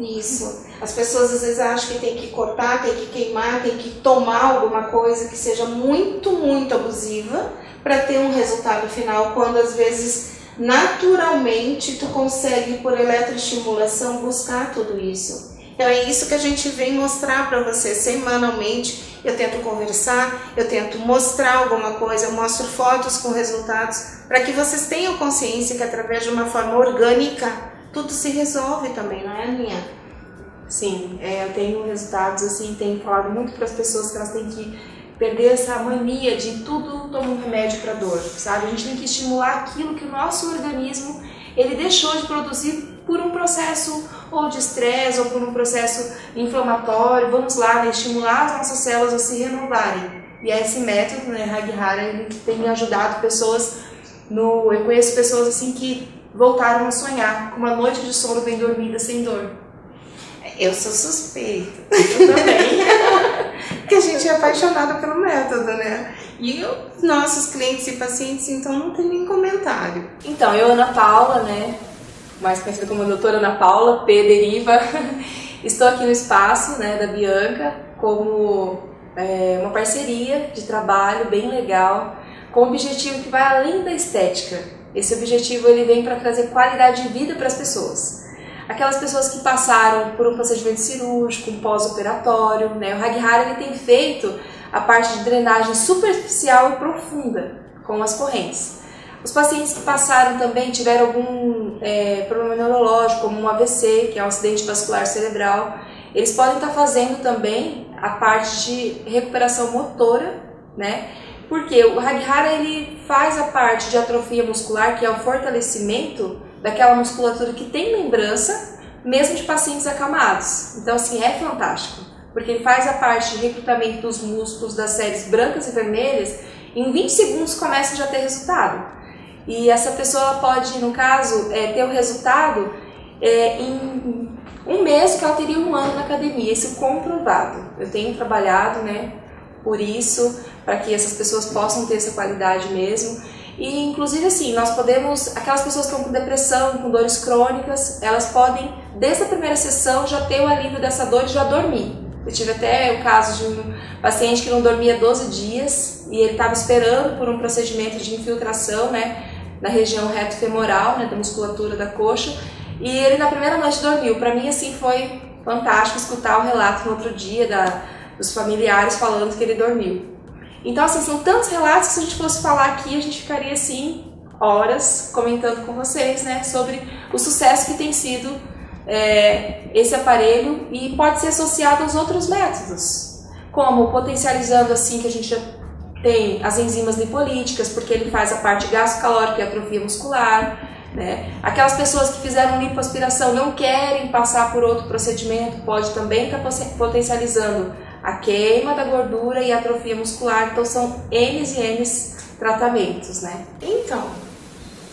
Isso. As pessoas às vezes acham que tem que cortar, tem que queimar, tem que tomar alguma coisa que seja muito, muito abusiva para ter um resultado final, quando às vezes naturalmente tu consegue por eletroestimulação buscar tudo isso. Então é isso que a gente vem mostrar para vocês semanalmente. Eu tento conversar, eu tento mostrar alguma coisa, eu mostro fotos com resultados para que vocês tenham consciência que através de uma forma orgânica tudo se resolve também, não é, Aninha? Sim, eu tenho resultados assim, tenho falado muito para as pessoas que elas têm que perder essa mania de tudo toma um remédio para dor, sabe? A gente tem que estimular aquilo que o nosso organismo, ele deixou de produzir por um processo ou de estresse ou por um processo inflamatório. Vamos lá, né? Estimular as nossas células a se renovarem. E é esse método, né, Hagihara, que tem ajudado pessoas, eu conheço pessoas assim que voltaram a sonhar com uma noite de sono bem dormida, sem dor. Eu sou suspeita. Eu também. Porque a gente é apaixonada pelo método, né? E os nossos clientes e pacientes, então, não tem nem comentário. Então, eu, Ana Paula, né? Mais conhecida como doutora Ana Paula, P deriva. Estou aqui no espaço, né, da Bianca, como uma parceria de trabalho bem legal, com um objetivo que vai além da estética. Esse objetivo, ele vem para trazer qualidade de vida para as pessoas. Aquelas pessoas que passaram por um procedimento cirúrgico, um pós-operatório, né? O Hagihara, ele tem feito a parte de drenagem superficial e profunda com as correntes. Os pacientes que passaram também tiveram algum problema neurológico, como um AVC, que é um acidente vascular cerebral. Eles podem estar fazendo também a parte de recuperação motora, né? Porque o Hagihara, ele faz a parte de atrofia muscular, que é o fortalecimento daquela musculatura que tem lembrança, mesmo de pacientes acamados. Então, assim, é fantástico, porque ele faz a parte de recrutamento dos músculos das séries brancas e vermelhas, e em 20 segundos começa já a ter resultado. E essa pessoa pode, no caso, ter o resultado em um mês que ela teria um ano na academia, isso comprovado. Eu tenho trabalhado, né, por isso, para que essas pessoas possam ter essa qualidade mesmo. E inclusive assim, nós podemos, aquelas pessoas que estão com depressão, com dores crônicas, elas podem, desde a primeira sessão, já ter o alívio dessa dor e já dormir. Eu tive até o caso de um paciente que não dormia 12 dias e ele estava esperando por um procedimento de infiltração, né, na região reto-femoral, né, da musculatura da coxa, e ele na primeira noite dormiu. Para mim, assim, foi fantástico escutar o relato no outro dia dos familiares falando que ele dormiu. Então, assim, são tantos relatos que se a gente fosse falar aqui, a gente ficaria, assim, horas comentando com vocês, né, sobre o sucesso que tem sido esse aparelho, e pode ser associado aos outros métodos, como potencializando, assim, que a gente já tem as enzimas lipolíticas, porque ele faz a parte gastocalórica e atrofia muscular, né? Aquelas pessoas que fizeram lipoaspiração não querem passar por outro procedimento, pode também estar potencializando a queima da gordura e a atrofia muscular. Então são N's e N's tratamentos, né? Então,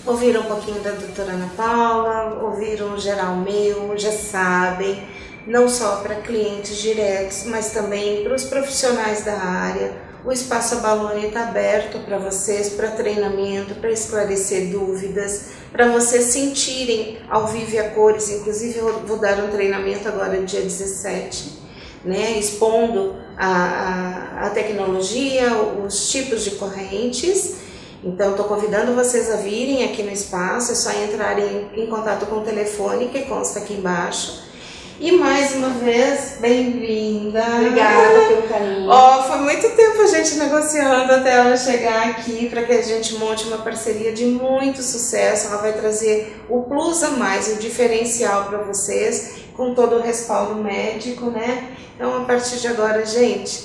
ouviram um pouquinho da doutora Ana Paula, ouviram geral meu, já sabem, não só para clientes diretos, mas também para os profissionais da área. O Espaço Abalone está aberto para vocês, para treinamento, para esclarecer dúvidas, para vocês sentirem ao vivo e a cores. Inclusive eu vou dar um treinamento agora dia 17, né, expondo a tecnologia, os tipos de correntes. Então estou convidando vocês a virem aqui no espaço, é só entrarem em contato com o telefone que consta aqui embaixo. E mais uma vez, bem-vinda. Obrigada pelo carinho. Ó, foi muito tempo a gente negociando até ela chegar aqui para que a gente monte uma parceria de muito sucesso. Ela vai trazer o plus a mais, o diferencial para vocês, com todo o respaldo médico, né? Então, a partir de agora, gente,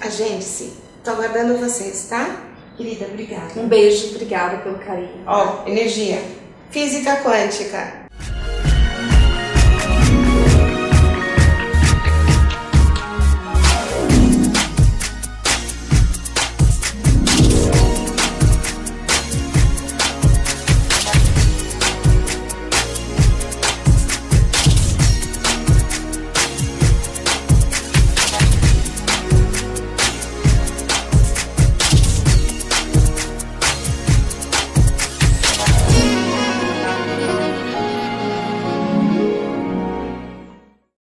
agende-se. Tô aguardando vocês, tá? Querida, obrigada. Um beijo, obrigada pelo carinho. Ó, energia física quântica.